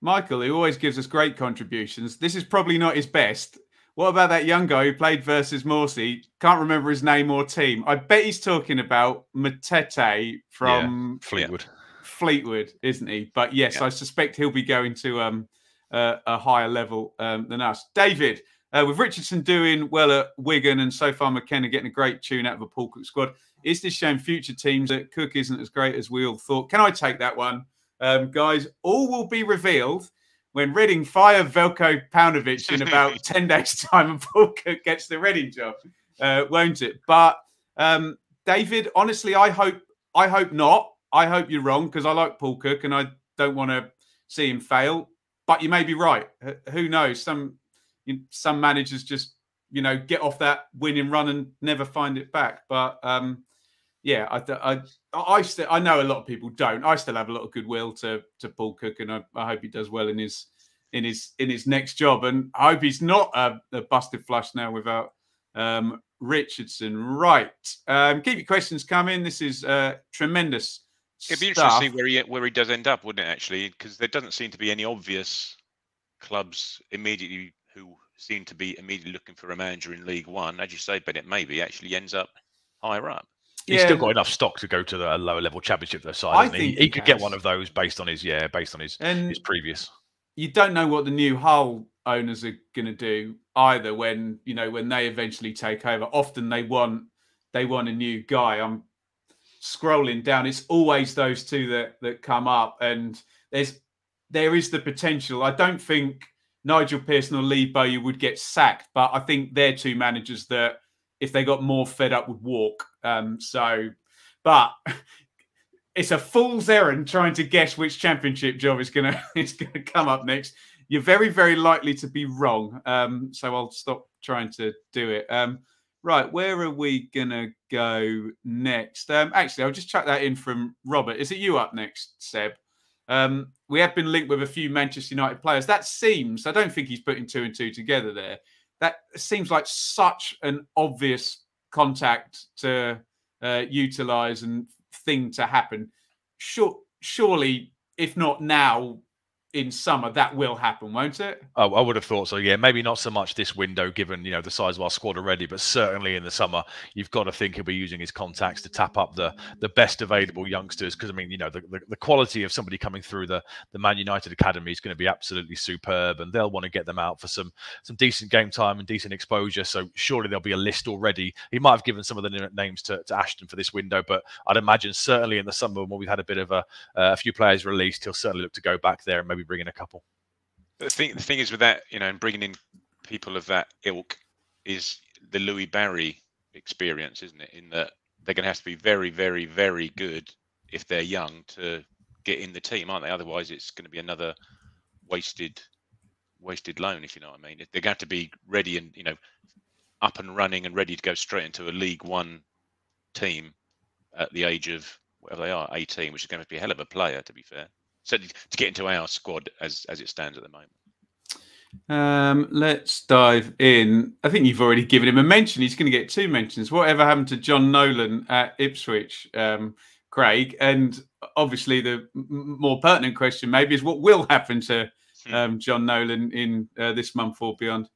Michael, who always gives us great contributions. This is probably not his best. What about that young guy who played versus Morsey? Can't remember his name or team. I bet he's talking about Matete from yeah, Fleetwood. Fleetwood, isn't he? But yes, yeah. I suspect he'll be going to um, uh, a higher level um, than us. David, uh, with Richardson doing well at Wigan and so far McKenna getting a great tune out of a Paul Cook squad, is this showing future teams that Cook isn't as great as we all thought? Can I take that one? Um, guys, all will be revealed when Reading fire Veljko Paunovic in about ten days' time and Paul Cook gets the Reading job, uh, won't it? But, um, David, honestly, I hope I hope not. I hope you're wrong, because I like Paul Cook and I don't want to see him fail. But you may be right. H who knows? Some you know, some managers just, you know, get off that winning run and never find it back. But... Um, Yeah, I, I, I, still, I know a lot of people don't. I still have a lot of goodwill to to Paul Cook, and I, I hope he does well in his in his in his next job. And I hope he's not a, a busted flush now without um, Richardson. Right, um, keep your questions coming. This is uh, tremendous. It'd be stuff. Interesting to see where he where he does end up, wouldn't it? Actually, because there doesn't seem to be any obvious clubs immediately who seem to be immediately looking for a manager in League One, as you say. But it maybe actually ends up higher up. He's yeah. still got enough stock to go to the lower level championship though, side. He, he, he could has. get one of those based on his yeah, based on his and his previous. You don't know what the new Hull owners are going to do either. When you know when they eventually take over, often they want they want a new guy. I'm scrolling down. It's always those two that that come up, and there's there is the potential. I don't think Nigel Pearson or Lee Bowyer would get sacked, but I think they're two managers that, if they got more fed up, would walk. Um, so, but it's a fool's errand trying to guess which championship job is going is gonna to come up next. You're very, very likely to be wrong. Um, so I'll stop trying to do it. Um, right, where are we going to go next? Um, actually, I'll just chuck that in from Robert. Is it you up next, Seb? Um, we have been linked with a few Manchester United players. That seems, I don't think he's putting two and two together there. That seems like such an obvious contact to uh, utilise and thing to happen. Sure, surely, if not now, in summer, that will happen, won't it? Oh, I would have thought so, yeah. Maybe not so much this window, given you know the size of our squad already, but certainly in the summer, you've got to think he'll be using his contacts to tap up the the best available youngsters, because, I mean, you know, the, the, the quality of somebody coming through the, the Man United Academy is going to be absolutely superb, and they'll want to get them out for some, some decent game time and decent exposure, so surely there'll be a list already. He might have given some of the names to, to Ashton for this window, but I'd imagine certainly in the summer, when we've had a bit of a, a few players released, he'll certainly look to go back there and maybe bring in a couple. The thing, the thing is with that, you know, and bringing in people of that ilk is the Louis Barry experience, isn't it? In that they're going to have to be very, very, very good if they're young to get in the team, aren't they? Otherwise, it's going to be another wasted, wasted loan, if you know what I mean. They're going to have to be ready and, you know, up and running and ready to go straight into a League One team at the age of whatever they are, eighteen, which is going to be a hell of a player, to be fair. So to get into our squad as as it stands at the moment. Um, let's dive in. I think you've already given him a mention. He's going to get two mentions. Whatever happened to John Nolan at Ipswich, um, Craig? And obviously the more pertinent question maybe is what will happen to um, John Nolan in uh, this month or beyond.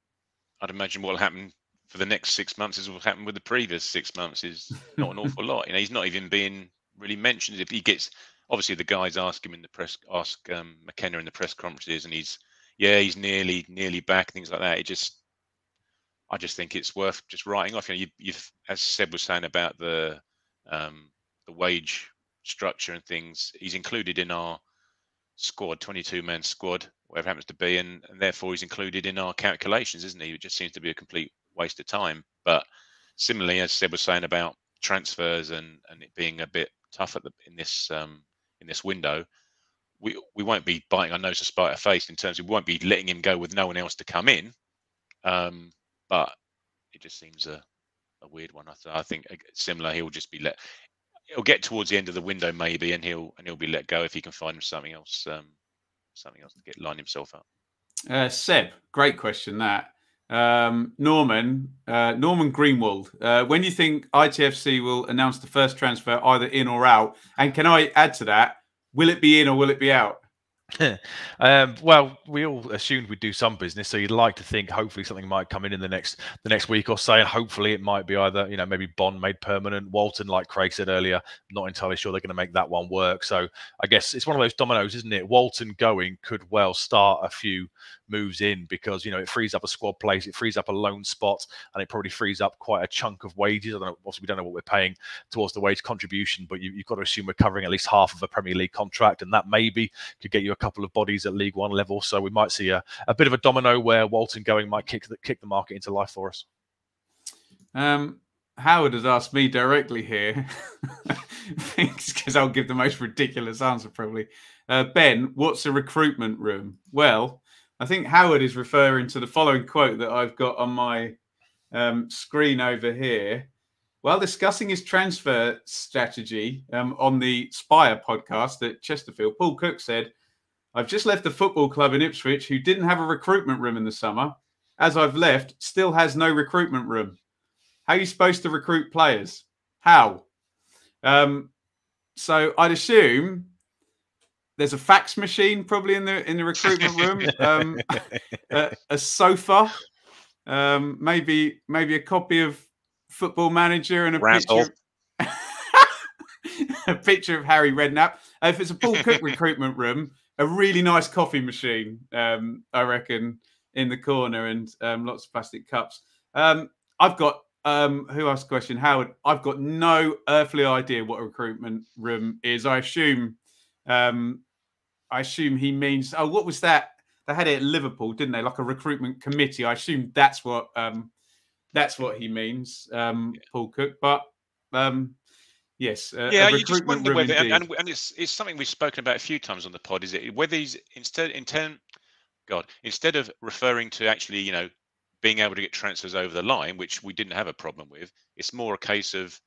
I'd imagine what will happen for the next six months is what happened with the previous six months is not an awful lot. You know, he's not even being really mentioned. If he gets, obviously the guys ask him in the press, ask um, McKenna in the press conferences, and he's, yeah, he's nearly, nearly back, things like that. It just, I just think it's worth just writing off. You know, you, you've, as Seb was saying about the, um, the wage structure and things, he's included in our squad, twenty-two man squad, whatever happens to be, and, and therefore he's included in our calculations, isn't he? It just seems to be a complete waste of time. But similarly, as Seb was saying about transfers and and it being a bit tough at the in this um in this window, we we won't be biting our nose to spite our face in terms of we won't be letting him go with no one else to come in, um but it just seems a, a weird one. I, I think similar, he'll just be let, he'll get towards the end of the window maybe, and he'll and he'll be let go if he can find him something else um something else to get line himself up. uh Seb, great question that. Um, Norman, uh, Norman Greenwald, uh, when do you think I T F C will announce the first transfer either in or out? And can I add to that, will it be in or will it be out? um, well, we all assumed we'd do some business, so you'd like to think hopefully something might come in in the next the next week or so, and hopefully it might be either, you know, maybe Bond made permanent, Walton, like Craig said earlier, not entirely sure they're going to make that one work. So I guess it's one of those dominoes, isn't it? Walton going could well start a few moves in, because, you know, it frees up a squad place, it frees up a loan spot, and it probably frees up quite a chunk of wages. I don't know, obviously we don't know what we're paying towards the wage contribution, but you, you've got to assume we're covering at least half of a Premier League contract, and that maybe could get you a couple of bodies at League One level. So we might see a, a bit of a domino where Walton going might kick the, kick the market into life for us. Um, Howard has asked me directly here. Thanks, because I'll give the most ridiculous answer probably. Uh, Ben, what's a recruitment room? Well, I think Howard is referring to the following quote that I've got on my um, screen over here. While discussing his transfer strategy um, on the Spire podcast at Chesterfield, Paul Cook said, "I've just left the football club in Ipswich who didn't have a recruitment room in the summer. As I've left, still has no recruitment room. How are you supposed to recruit players? How?" Um, so I'd assume there's a fax machine probably in the in the recruitment room, um, a, a sofa, um, maybe maybe a copy of Football Manager and a Razzle. picture of, a picture of Harry Redknapp. Uh, if it's a Paul Cook recruitment room, a really nice coffee machine, um, I reckon, in the corner, and um, lots of plastic cups. Um, I've got, um, who asked the question? Howard. I've got no earthly idea what a recruitment room is. I assume um, I assume he means, oh, what was that? They had it at Liverpool, didn't they? Like a recruitment committee. I assume that's what, um, that's what he means, um, yeah. Paul Cook. But... Um, Yes. Uh, yeah, you just wonder whether, and, and, and it's, it's something we've spoken about a few times on the pod, is it whether he's instead in turn, God, instead of referring to actually, you know, being able to get transfers over the line, which we didn't have a problem with, it's more a case of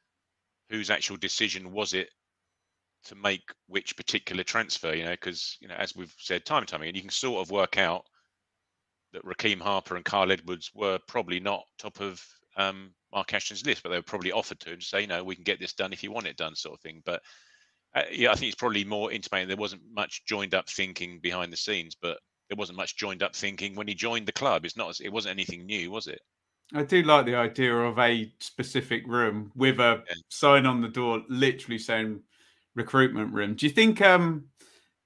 whose actual decision was it to make which particular transfer, you know, because, you know, as we've said time and time again, you can sort of work out that Raheem Harper and Carl Edwards were probably not top of um Mark Ashton's list, but they were probably offered to him to say, no, we can get this done if you want it done, sort of thing. But uh, yeah, I think it's probably more intimating there wasn't much joined up thinking behind the scenes, but there wasn't much joined up thinking when he joined the club. It's not, it wasn't anything new, was it? I do like the idea of a specific room with a yeah. sign on the door, literally saying recruitment room. Do you think, um,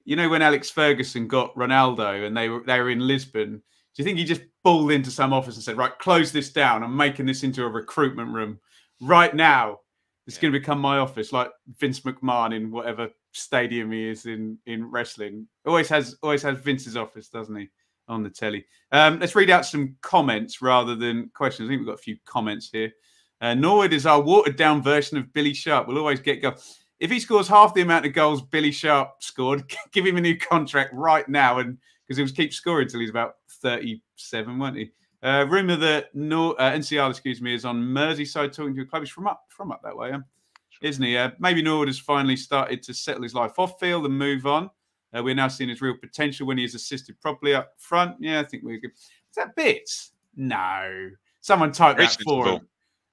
you know, when Alex Ferguson got Ronaldo and they were, they were in Lisbon, do you think he just balled into some office and said, right, close this down. I'm making this into a recruitment room right now. It's yeah. going to become my office, like Vince McMahon in whatever stadium he is in, in wrestling. Always has always has Vince's office, doesn't he, on the telly. Um, let's read out some comments rather than questions. I think we've got a few comments here. Uh, Norwood is our watered-down version of Billy Sharp. We'll always get goals. If he scores half the amount of goals Billy Sharp scored, give him a new contract right now, and because he was keep scoring until he's about thirty-seven, wasn't he? Uh, rumour that no, uh, N C R, excuse me, is on Merseyside talking to a club. He's from up, from up that way, um, sure. isn't he? Uh, maybe Norwood has finally started to settle his life off field and move on. Uh, we're now seeing his real potential when he is assisted properly up front. Yeah, I think we're good. Is that Bits? No. Someone typed that for him.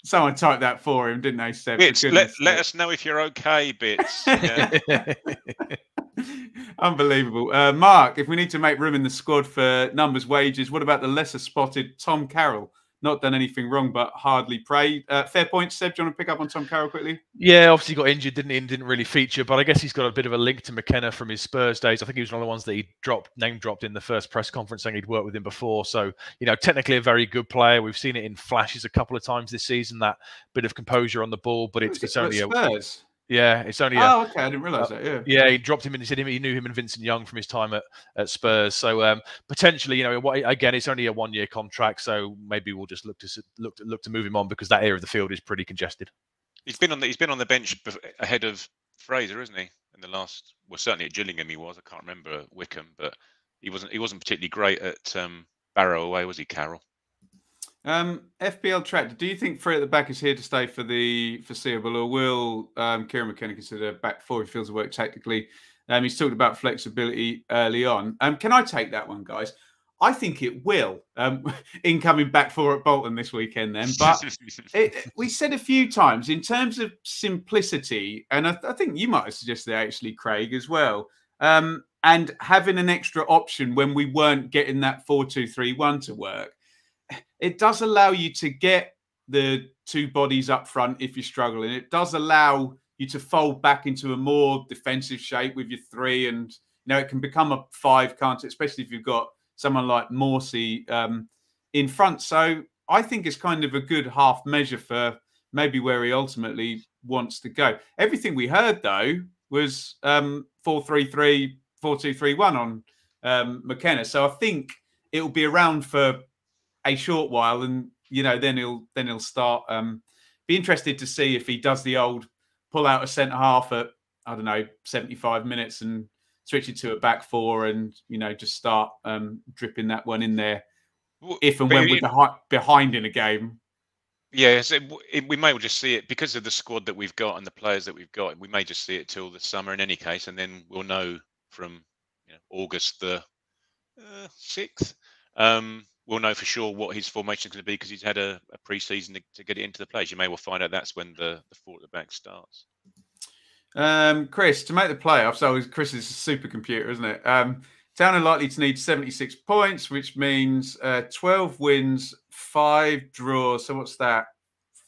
Someone typed that for him, didn't they, Seb? Bits, let, let us know if you're okay, Bits. Yeah. Unbelievable. Uh, Mark, if we need to make room in the squad for numbers, wages, what about the lesser spotted Tom Carroll? Not done anything wrong, but hardly prayed. Uh, fair point, Seb. Do you want to pick up on Tom Carroll quickly? Yeah, obviously got injured, didn't he, and didn't really feature, but I guess he's got a bit of a link to McKenna from his Spurs days. I think he was one of the ones that he dropped, name-dropped in the first press conference saying he'd worked with him before. So, you know, technically a very good player. We've seen it in flashes a couple of times this season, that bit of composure on the ball, but it's, it's only Spurs? a... Spurs? Yeah, it's only. Oh, a, okay. I didn't realise uh, that. Yeah, yeah. He dropped him, and he said he knew him and Vincent Young from his time at, at Spurs. So um, potentially, you know, again, it's only a one-year contract, so maybe we'll just look to look to, look to move him on because that area of the field is pretty congested. He's been on the he's been on the bench ahead of Fraser, isn't he? In the last, well, certainly at Gillingham he was. I can't remember Wickham, but he wasn't he wasn't particularly great at um, Barrow away, was he, Carroll? Um, F P L Tractor, do you think three at the back is here to stay for the foreseeable, or will um, Kieran McKenna consider back four if he feels the work tactically? Um, he's talked about flexibility early on. Um, can I take that one, guys? I think it will. Um, incoming back four at Bolton this weekend then. But it, we said a few times, in terms of simplicity, and I, I think you might have suggested that actually, Craig, as well, um, and having an extra option when we weren't getting that four two three one to work, it does allow you to get the two bodies up front if you're struggling. It does allow you to fold back into a more defensive shape with your three. And, you know, it can become a five, can't it? Especially if you've got someone like Morsey um, in front. So I think it's kind of a good half measure for maybe where he ultimately wants to go. Everything we heard, though, was um, four three three, four two three one on um, McKenna. So I think it will be around for a short while, and you know, then he'll then he'll start. Um, be interested to see if he does the old pull out a centre half at, I don't know, seventy-five minutes and switch it to a back four, and you know, just start um, dripping that one in there well, if and when we're behind, behind in a game. Yeah, so it, we may well just see it because of the squad that we've got and the players that we've got. We may just see it till the summer in any case, and then we'll know from you know, August the uh, sixth. Um, We'll know for sure what his formation is going to be because he's had a, a pre-season to, to get it into the players. You may well find out that's when the, the four at the back starts. Um, Chris, to make the playoffs, so Chris is a supercomputer, isn't it? Um, Town are likely to need seventy-six points, which means uh, twelve wins, five draws. So what's that?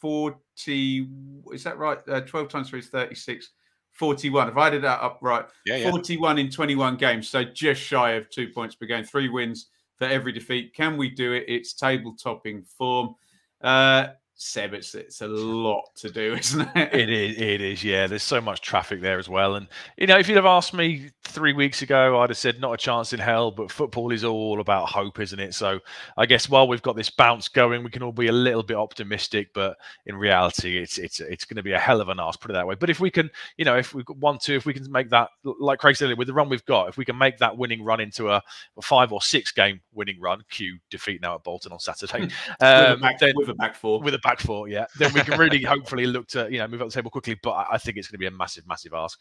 forty, is that right? Uh, twelve times three is thirty-six. forty-one. If I did that up right, yeah, yeah. forty-one in twenty-one games. So just shy of two points per game, three wins for every defeat. Can we do it? It's table-topping form. Uh, Seb, it's, it's a lot to do, isn't it? It is, it is, yeah. There's so much traffic there as well. And, you know, if you'd have asked me three weeks ago, I'd have said not a chance in hell, but football is all about hope, isn't it? So I guess while we've got this bounce going, we can all be a little bit optimistic, but in reality, it's it's it's going to be a hell of an arse, put it that way. But if we can, you know, if we want to, if we can make that, like Craig said, with the run we've got, if we can make that winning run into a, a five or six game winning run, cue defeat now at Bolton on Saturday. um, with, a back, then, with a back four. With a back four, yeah. Then we can really hopefully look to, you know, move up the table quickly. But I think it's going to be a massive, massive ask.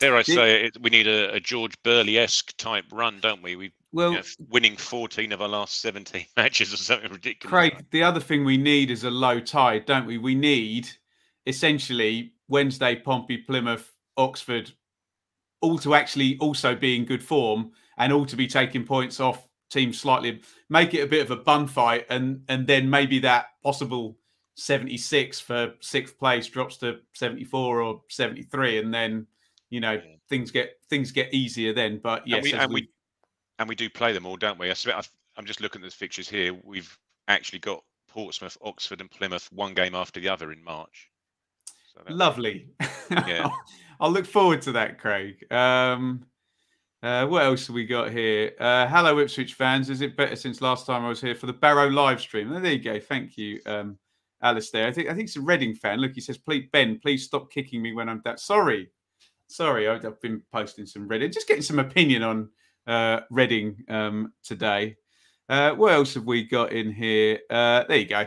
Dare I say it, we need a, a George Burley-esque type run, don't we? We well, you know, winning fourteen of our last seventeen matches or something ridiculous. Craig, the other thing we need is a low tide, don't we? We need essentially Wednesday, Pompey, Plymouth, Oxford, all to actually also be in good form and all to be taking points off teams slightly. Make it a bit of a bun fight, and and then maybe that possible seventy-six for sixth place drops to seventy-four or seventy-three, and then you know yeah. things get things get easier then. But yes, and we and we, we and we do play them all, don't we? I, I'm just looking at the fixtures here. We've actually got Portsmouth, Oxford, and Plymouth one game after the other in March. So lovely. Yeah, I'll look forward to that, Craig. Um, Uh, what else have we got here? Uh, hello, Ipswich fans. Is it better since last time I was here for the Barrow live stream? Well, there you go. Thank you, um, Alistair. I think I think it's a Reading fan. Look, he says, please, Ben, please stop kicking me when I'm that. Sorry. Sorry, I've been posting some Reading. Just getting some opinion on uh, Reading um, today. Uh, what else have we got in here? Uh, there you go.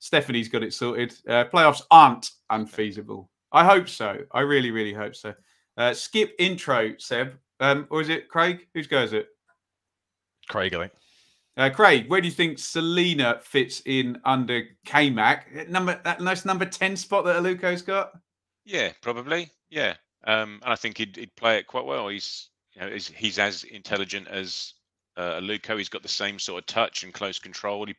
Stephanie's got it sorted. Uh, playoffs aren't unfeasible. I hope so. I really, really hope so. Uh, skip intro, Seb. Um, or is it Craig? Whose go is it? Craig, I think. Uh, Craig, where do you think Selena fits in under K Mac? Number that nice number ten spot that Aluko's got. Yeah, probably. Yeah, um, and I think he'd, he'd play it quite well. He's you know, is, he's as intelligent as uh, Aluko. He's got the same sort of touch and close control. He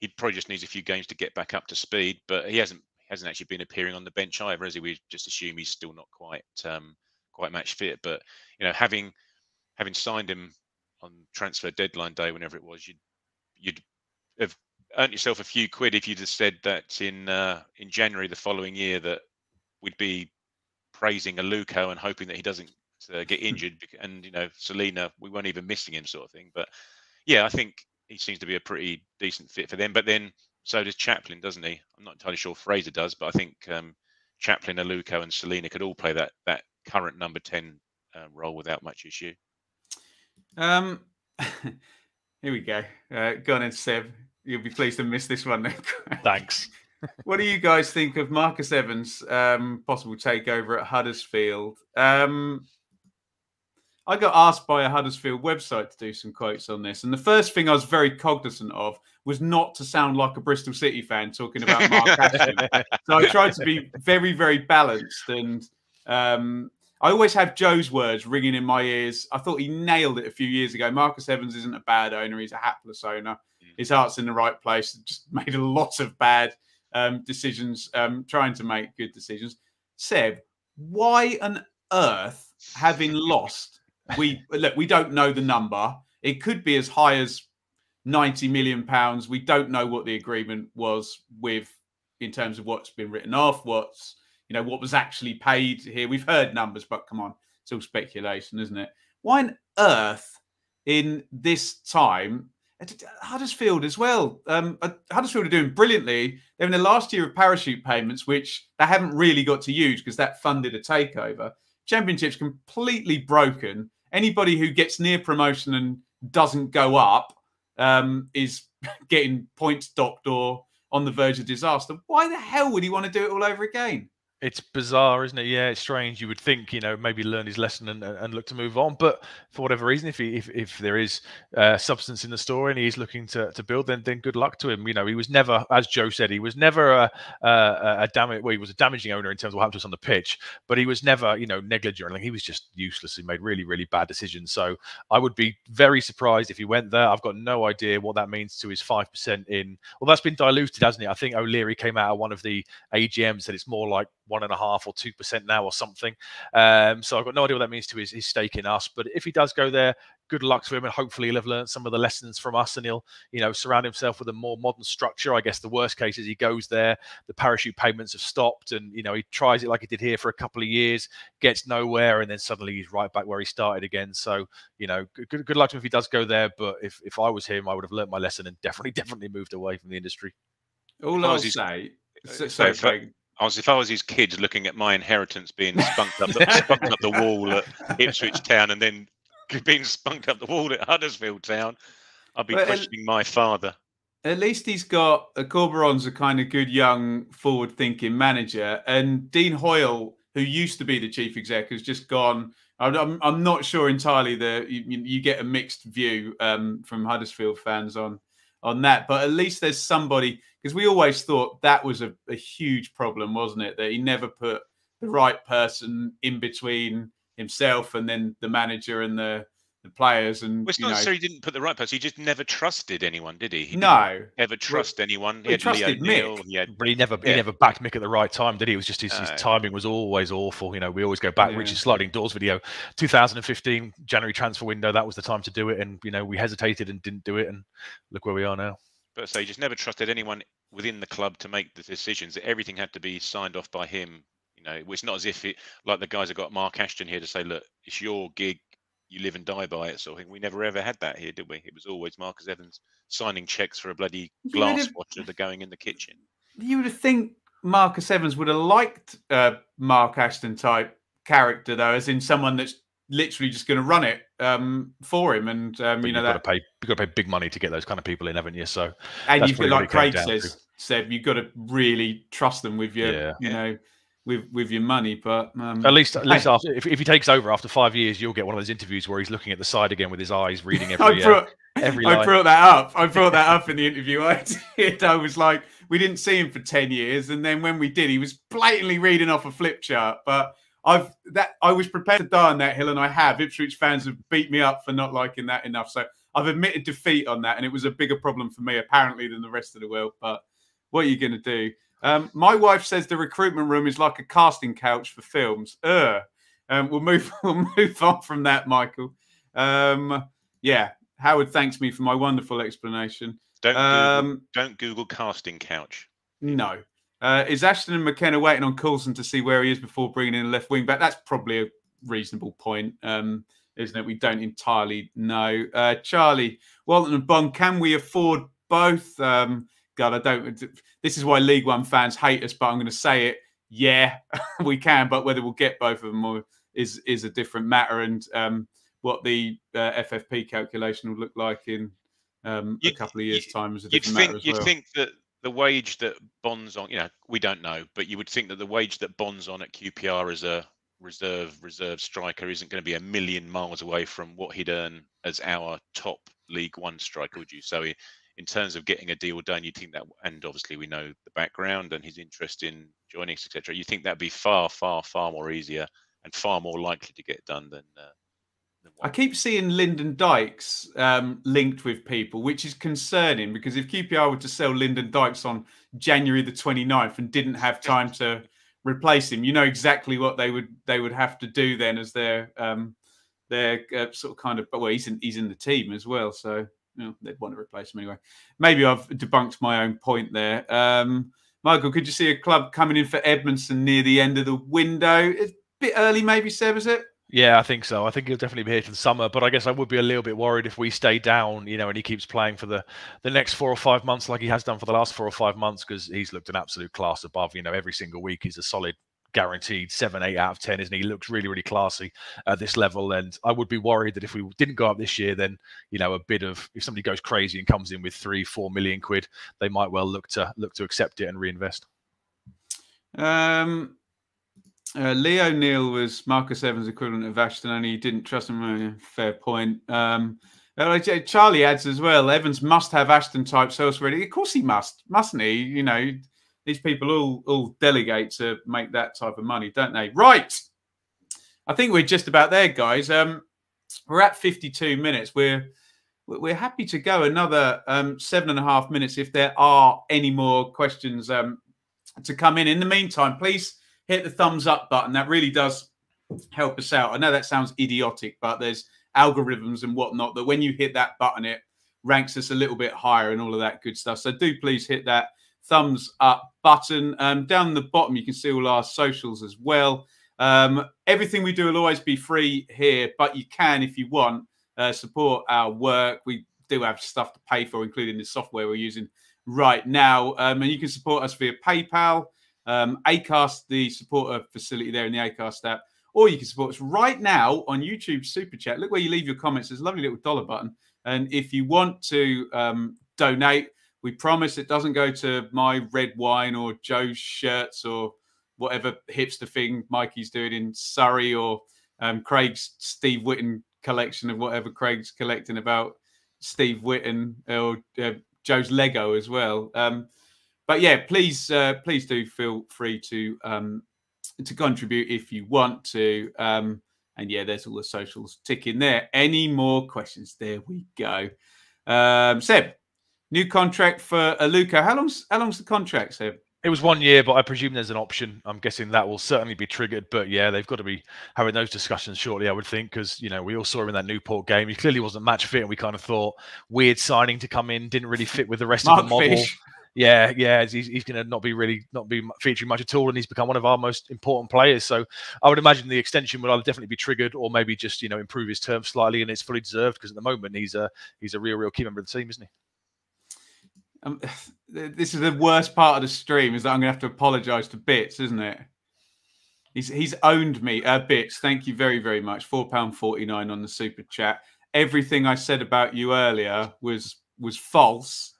he probably just needs a few games to get back up to speed, but he hasn't hasn't actually been appearing on the bench either, has he? We just assume he's still not quite um, quite match fit. But you know, having having signed him on transfer deadline day, whenever it was, you'd you'd have earned yourself a few quid if you'd have said that in uh, in January the following year that we'd be praising Aluko and hoping that he doesn't uh, get injured, and you know, Selena, we weren't even missing him, sort of thing. But yeah, I think he seems to be a pretty decent fit for them. But then so does Chaplin, doesn't he? I'm not entirely sure Fraser does, but I think um, Chaplin, Aluko, and Selena could all play that that current number ten uh, role without much issue. Um, here we go. Uh, go on in, Seb. You'll be pleased to miss this one now. Thanks. What do you guys think of Marcus Evans' um, possible takeover at Huddersfield? Um, I got asked by a Huddersfield website to do some quotes on this, and the first thing I was very cognizant of was not to sound like a Bristol City fan talking about Mark Ashton. So I tried to be very, very balanced, and um, I always have Joe's words ringing in my ears. I thought he nailed it a few years ago. Marcus Evans isn't a bad owner. He's a hapless owner. His heart's in the right place. Just made a lot of bad Um, decisions, um, trying to make good decisions. Seb, why on earth, having lost, we look, we don't know the number. It could be as high as ninety million pounds. We don't know what the agreement was with, in terms of what's been written off, what's, you know, what was actually paid here. We've heard numbers, but come on, it's all speculation, isn't it? Why on earth in this time? Huddersfield as well. Um, Huddersfield are doing brilliantly. They're in the last year of parachute payments, which they haven't really got to use because that funded a takeover. Championship's completely broken. Anybody who gets near promotion and doesn't go up um, is getting points docked or on the verge of disaster. Why the hell would he want to do it all over again? It's bizarre, isn't it? Yeah, it's strange. You would think, you know, maybe learn his lesson and, and look to move on. But for whatever reason, if he, if, if there is uh, substance in the story and he's looking to, to build, then then good luck to him. You know, he was never, as Joe said, he was never a a, a damage. Well, he was a damaging owner in terms of what happened to us on the pitch, but he was never, you know, negligent or anything. He was just useless. He made really, really bad decisions. So I would be very surprised if he went there. I've got no idea what that means to his five percent in. Well, that's been diluted, hasn't it? I think O'Leary came out of one of the A G Ms that it's more like one and a half or two percent now or something. Um, so I've got no idea what that means to his, his stake in us. But if he does go there, good luck to him, and hopefully he'll have learned some of the lessons from us, and he'll, you know, surround himself with a more modern structure. I guess the worst case is he goes there, the parachute payments have stopped, and you know, he tries it like he did here for a couple of years, gets nowhere, and then suddenly he's right back where he started again. So you know, good, good luck to him if he does go there. But if if I was him, I would have learned my lesson and definitely, definitely moved away from the industry. All I'll say, so, so, so, I was, if I was his kids looking at my inheritance being spunked up, spunked up the wall at Ipswich Town and then being spunked up the wall at Huddersfield Town, I'd be but questioning at, my father. At least he's got, uh, Corberon's a kind of good young forward-thinking manager, and Dean Hoyle, who used to be the chief exec, has just gone. I'm, I'm not sure entirely that you, you get a mixed view um, from Huddersfield fans on on that, but at least there's somebody, because we always thought that was a, a huge problem, wasn't it, that he never put the right person in between himself and then the manager and the, the players. And well, it's not necessarily he didn't put the right person, he just never trusted anyone, did he? He no, ever trust well, anyone. He, he trusted Mick, he had, but he never yeah. he never backed Mick at the right time, did he? It was just his, no. his timing was always awful. You know, we always go back. Yeah. Richard's sliding doors video, two thousand fifteen January transfer window. That was the time to do it, and you know, we hesitated and didn't do it, and look where we are now. But so he just never trusted anyone within the club to make the decisions. Everything had to be signed off by him. You know, it's not as if it, like the guys have got Mark Ashton here to say, look, it's your gig, you live and die by it, sort of thing. We never ever had that here, did we? It was always Marcus Evans signing checks for a bloody glass watcher that going in the kitchen. You would think Marcus Evans would have liked uh, Mark Ashton type character, though, as in someone that's literally just going to run it um, for him. And um, you know, that pay, you've got to pay big money to get those kind of people in, haven't you? So, and you've got, like Craig says, Seb, you've got to really trust them with your, yeah. you know. With, with your money, but um, at least at least hey. after, if, if he takes over after five years, you'll get one of those interviews where he's looking at the side again with his eyes, reading every. I, brought, uh, every I brought that up. I brought that up in the interview. I did. I was like, we didn't see him for ten years, and then when we did, he was blatantly reading off a flip chart. But I've that I was prepared to die on that hill, and I have. Ipswich fans have beat me up for not liking that enough, so I've admitted defeat on that, and it was a bigger problem for me apparently than the rest of the world. But what are you going to do? Um, my wife says the recruitment room is like a casting couch for films. Uh, um, we'll move we'll move on from that, Michael. Um, yeah, Howard thanks me for my wonderful explanation. Don't um, Google, don't Google casting couch. No. Uh, is Ashton and McKenna waiting on Coulson to see where he is before bringing in a left wing back? That's probably a reasonable point, um, isn't it? We don't entirely know. Uh, Charlie, Walton and Bond, can we afford both? Um, God, I don't. This is why League One fans hate us, but I'm going to say it. Yeah, we can, but whether we'll get both of them is is a different matter, and um, what the uh, F F P calculation will look like in um, you, a couple of years' you, time is a different matter as well. You'd think that the wage that Bond's on, you know, we don't know, but you would think that the wage that Bond's on at Q P R as a reserve reserve striker isn't going to be a million miles away from what he'd earn as our top League One striker, would you? So he, in terms of getting a deal done, you'd think that, and obviously we know the background and his interest in joining us, et cetera, you think that'd be far, far, far more easier and far more likely to get done than... Uh, I keep seeing Lyndon Dykes um, linked with people, which is concerning, because if Q P R were to sell Lyndon Dykes on January the twenty-ninth and didn't have time to replace him, you know exactly what they would they would have to do then as their um, their uh, sort of kind of. Well, he's in he's in the team as well, so you know, they'd want to replace him anyway. Maybe I've debunked my own point there. Um, Michael, could you see a club coming in for Edmondson near the end of the window? It's a bit early, maybe. Seb, is it? Yeah, I think so. I think he'll definitely be here for the summer, but I guess I would be a little bit worried if we stay down, you know, and he keeps playing for the, the next four or five months like he has done for the last four or five months, because he's looked an absolute class above. You know, every single week he's a solid guaranteed seven, eight out of ten, isn't he? He looks really, really classy at this level, and I would be worried that if we didn't go up this year, then, you know, a bit of, if somebody goes crazy and comes in with three, four million quid, they might well look to, look to accept it and reinvest. Um... Uh, Leo Neal was Marcus Evans' equivalent of Ashton, only he didn't trust him. Fair point. Um, Charlie adds as well, Evans must have Ashton type sales ready. Of course he must, mustn't he? You know, these people all, all delegate to make that type of money, don't they? Right. I think we're just about there, guys. Um, we're at fifty-two minutes. We're we're happy to go another um, seven and a half minutes if there are any more questions um, to come in. In the meantime, please hit the thumbs up button. That really does help us out. I know that sounds idiotic, but there's algorithms and whatnot that when you hit that button, it ranks us a little bit higher and all of that good stuff. So do please hit that thumbs up button. Um, down the bottom, you can see all our socials as well. Um, everything we do will always be free here, but you can, if you want, uh, support our work. We do have stuff to pay for, including the software we're using right now. Um, and you can support us via PayPal. Um, Acast, the supporter facility there in the Acast app, or you can support us right now on YouTube Super Chat. Look where you leave your comments. There's a lovely little dollar button. And if you want to um, donate, we promise it doesn't go to my red wine or Joe's shirts or whatever hipster thing Mikey's doing in Surrey, or um, Craig's Steve Whitten collection of whatever Craig's collecting about Steve Whitten, or uh, Joe's Lego as well. Um, But yeah, please, uh, please do feel free to um, to contribute if you want to. Um, and yeah, there's all the socials ticking there. Any more questions? There we go. Um, Seb, new contract for Aluko. How long's how long's the contract, Seb? It was one year, but I presume there's an option. I'm guessing that will certainly be triggered. But yeah, they've got to be having those discussions shortly, I would think, because, you know, we all saw him in that Newport game. He clearly wasn't match fit, and we kind of thought weird signing to come in, didn't really fit with the rest Mark of the model. Fish. Yeah, yeah, he's, he's going to not be really not be featuring much at all, and he's become one of our most important players. So I would imagine the extension would either definitely be triggered, or maybe just, you know, improve his terms slightly, and it's fully deserved, because at the moment he's a he's a real, real key member of the team, isn't he? Um, this is the worst part of the stream, is that I'm going to have to apologise to Bits, isn't it? He's he's owned me, uh, Bits. Thank you very, very much. four pounds forty-nine on the super chat. Everything I said about you earlier was was false.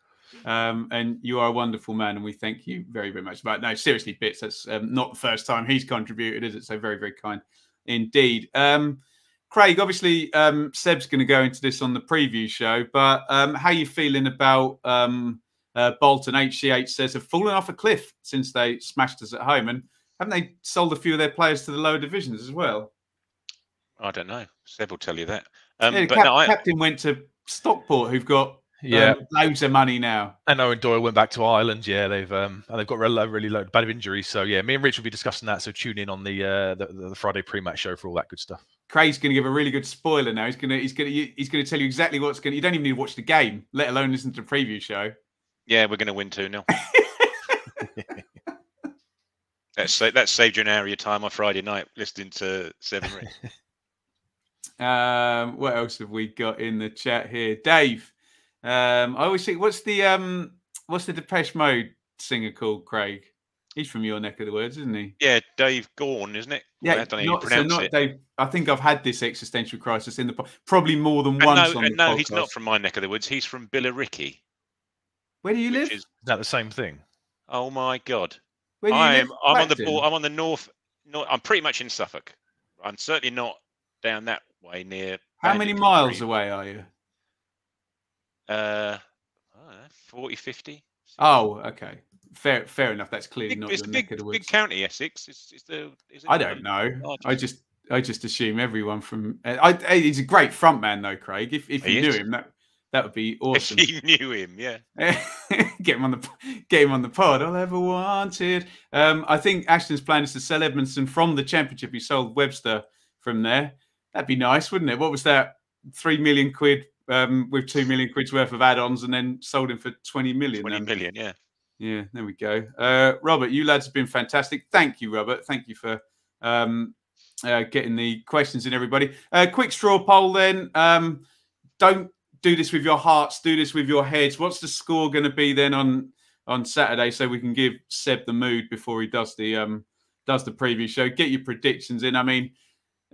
Um, and you are a wonderful man, and we thank you very, very much. But no, seriously, Bits, that's um, not the first time he's contributed, is it? So very, very kind indeed. Um, Craig, obviously, um, Seb's going to go into this on the preview show, but um, how are you feeling about um, uh, Bolton? H C H says, have fallen off a cliff since they smashed us at home. And Haven't they sold a few of their players to the lower divisions as well? I don't know. Seb will tell you that. Um, yeah, the but cap no, I... captain went to Stockport, who've got yeah um, loads of money now. And Owen Doyle went back to Ireland. Yeah, they've um, and they've got really, really low, bad injuries. So yeah, me and Rich will be discussing that. So tune in on the uh, the, the Friday pre-match show for all that good stuff. Craig's going to give a really good spoiler now. He's going to he's going to he's going to tell you exactly what's going. You don't even need to watch the game, let alone listen to the preview show. Yeah, we're going to win two nil. That's that saved you an hour of your time on Friday night listening to Seven Rings. Um, what else have we got in the chat here, Dave? Um, I always think what's the um, what's the Depeche Mode singer called? Craig, he's from your neck of the woods, isn't he? Yeah, Dave Gorn, isn't it? Yeah, I don't know not, how you pronounce so not it. Dave, I think I've had this existential crisis in the probably more than and once. No, on and the no, podcast. He's not from my neck of the woods. He's from Billericay. Where do you live? Is, is that the same thing? Oh my God! Where do you I live? am. I'm Clacton? on the. I'm on the north, north. I'm pretty much in Suffolk. I'm certainly not down that way near. How many miles away are you? Uh, I don't know, forty, fifty. Oh, okay. Fair, fair enough. That's clearly not your neck of the woods. Big county, Essex. It's, it's the, is it I don't know. Largest? I just, I just assume everyone from. Uh, I, he's a great front man, though, Craig. If if you knew him, that that would be awesome. If you knew him, yeah. Get him on the, get him on the pod. All I ever wanted. Um, I think Ashton's plan is to sell Edmondson from the Championship. He sold Webster from there. That'd be nice, wouldn't it? What was that? Three million quid. Um, with two million quid's worth of add-ons, and then sold him for twenty million. Twenty million, yeah, yeah. There we go. Uh, Robert, you lads have been fantastic. Thank you, Robert. Thank you for um, uh, getting the questions in. Everybody, uh, quick straw poll then. Um, don't do this with your hearts. Do this with your heads. What's the score going to be then on on Saturday, so we can give Seb the mood before he does the um, does the preview show? Get your predictions in. I mean,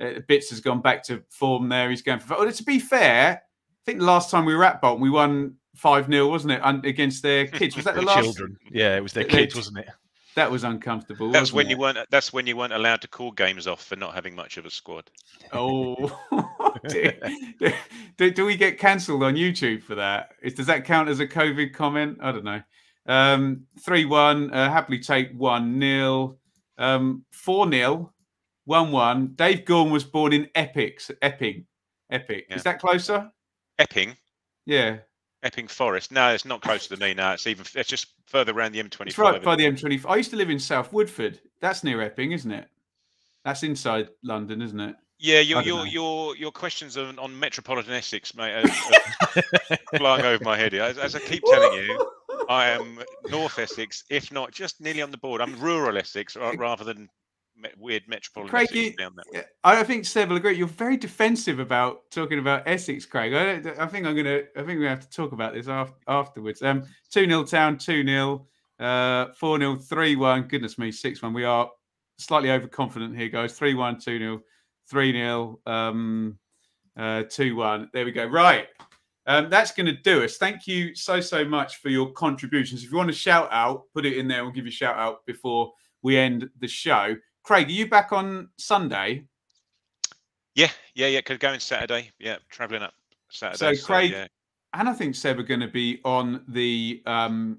uh, Bits has gone back to form there. He's going for. Well, to be fair. I think the last time we were at Bolton, we won five nil, wasn't it? And against their kids. Was that the last? Children. Yeah, it was their kids, wasn't it? That was uncomfortable. That's when it? you weren't. That's when you weren't allowed to call games off for not having much of a squad. Oh, do, do, do we get cancelled on YouTube for that? Is, does that count as a COVID comment? I don't know. Um, three one. Uh, happily take one nil. Um, four nil. one one. Dave Gorn was born in Epics. Epping. Epic. Yeah. Is that closer? Epping, yeah, Epping Forest. No, it's not closer to me. No, it's even. It's just further around the M twenty-five. It's right by the M twenty-five. I used to live in South Woodford. That's near Epping, isn't it? That's inside London, isn't it? Yeah, your your your your questions on, on metropolitan Essex, mate, are, are flying over my head. As, as I keep telling you, I am North Essex, if not just nearly on the board. I'm rural Essex rather than weird metropolitan. Craig, you, down that way. I think Seb will agree. You're very defensive about talking about Essex, Craig. I, don't, I think I'm gonna. I think we have to talk about this after, afterwards. Um, two nil Town, two nil, uh, four nil, three one. Goodness me, six one. We are slightly overconfident here, guys. Three one, two nil, three nil, um, uh, two one. There we go. Right. Um, that's going to do us. Thank you so so much for your contributions. If you want to shout out, put it in there. We'll give you a shout out before we end the show. Craig, are you back on Sunday? Yeah, yeah, yeah. Could go in Saturday. Yeah, travelling up Saturday. So Craig, so, yeah. And I think Seb are going to be on the um,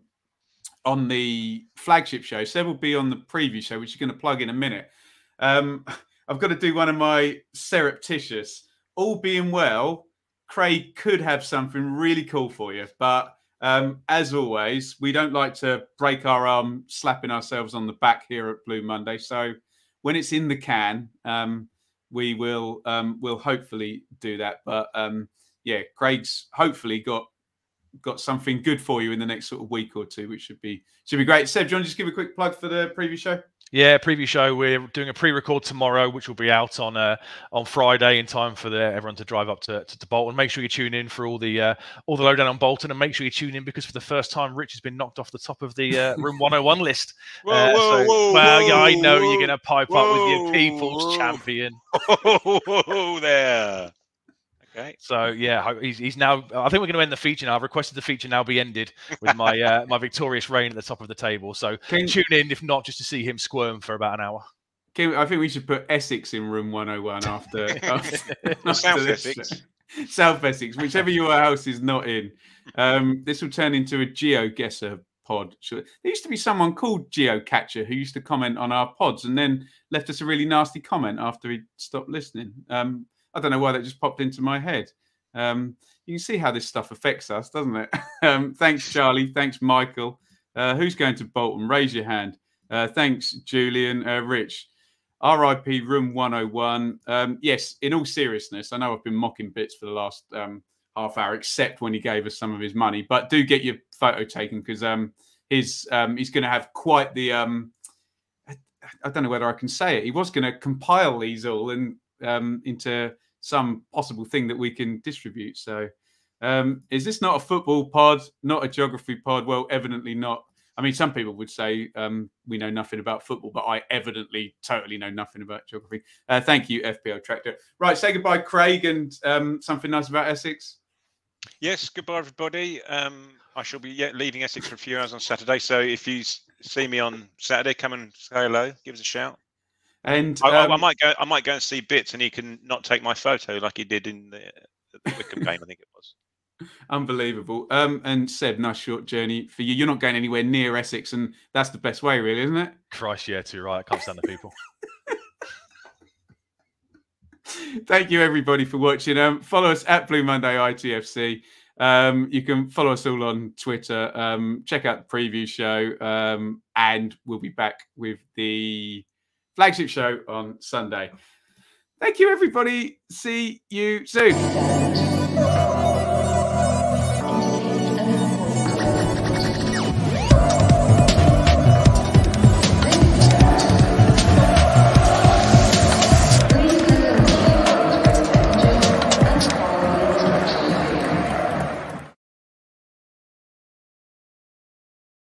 on the flagship show. Seb will be on the preview show, which you're going to plug in a minute. Um, I've got to do one of my surreptitious. All being well, Craig could have something really cool for you. But um, as always, we don't like to break our arm slapping ourselves on the back here at Blue Monday. So when it's in the can, um, we will um, will hopefully do that. But um, yeah, Craig's hopefully got got something good for you in the next sort of week or two, which should be should be great. Seb, do you want to just give a quick plug for the preview show? Yeah, preview show. We're doing a pre-record tomorrow, which will be out on uh, on Friday in time for the, everyone to drive up to, to, to Bolton. Make sure you tune in for all the uh, all the lowdown on Bolton, and make sure you tune in because for the first time, Rich has been knocked off the top of the uh, Room one oh one list. Whoa, uh, whoa, so, whoa, well, whoa, yeah, I know whoa, you're going to pipe whoa, up with your people's whoa. champion. Oh, there. Okay. So yeah, he's, he's now. I think we're going to end the feature now. I've requested the feature now be ended with my uh, my victorious reign at the top of the table. So can, tune in, if not just to see him squirm for about an hour. Can, I think we should put Essex in Room one oh one after, after, after South this. Essex, South Essex, whichever your house is not in. Um, this will turn into a geo guesser pod. There used to be someone called Geocatcher who used to comment on our pods and then left us a really nasty comment after he stopped listening. Um, I don't know why that just popped into my head. Um, you can see how this stuff affects us, doesn't it? um, thanks, Charlie. Thanks, Michael. Uh, who's going to Bolton? Raise your hand. Uh, thanks, Julian. Uh, Rich. R I P Room one oh one. Um, yes, in all seriousness, I know I've been mocking Bits for the last um, half hour, except when he gave us some of his money. But do get your photo taken because um, his um, he's going to have quite the... Um, I, I don't know whether I can say it. He was going to compile these all and um, into some possible thing that we can distribute. So um, is this not a football pod, not a geography pod? Well, evidently not. I mean, some people would say um, we know nothing about football, but I evidently totally know nothing about geography. Uh, thank you, F P L Tractor. Right, say goodbye, Craig, and um, something nice about Essex. Yes, goodbye, everybody. Um, I shall be yeah, leaving Essex for a few hours on Saturday, so if you see me on Saturday, come and say hello, give us a shout. And I, um, I, I might go. I might go and see Bits, and he can not take my photo like he did in the, the Wickham game, I think it was. Unbelievable. Um, and Seb, nice short journey for you. You're not going anywhere near Essex, and that's the best way, really, isn't it? Christ, yeah, too right. I can't stand the people. Thank you, everybody, for watching. Um, follow us at Blue Monday I T F C. Um, you can follow us all on Twitter. Um, check out the preview show, um, and we'll be back with the flagship show on Sunday. Thank you, everybody. See you soon.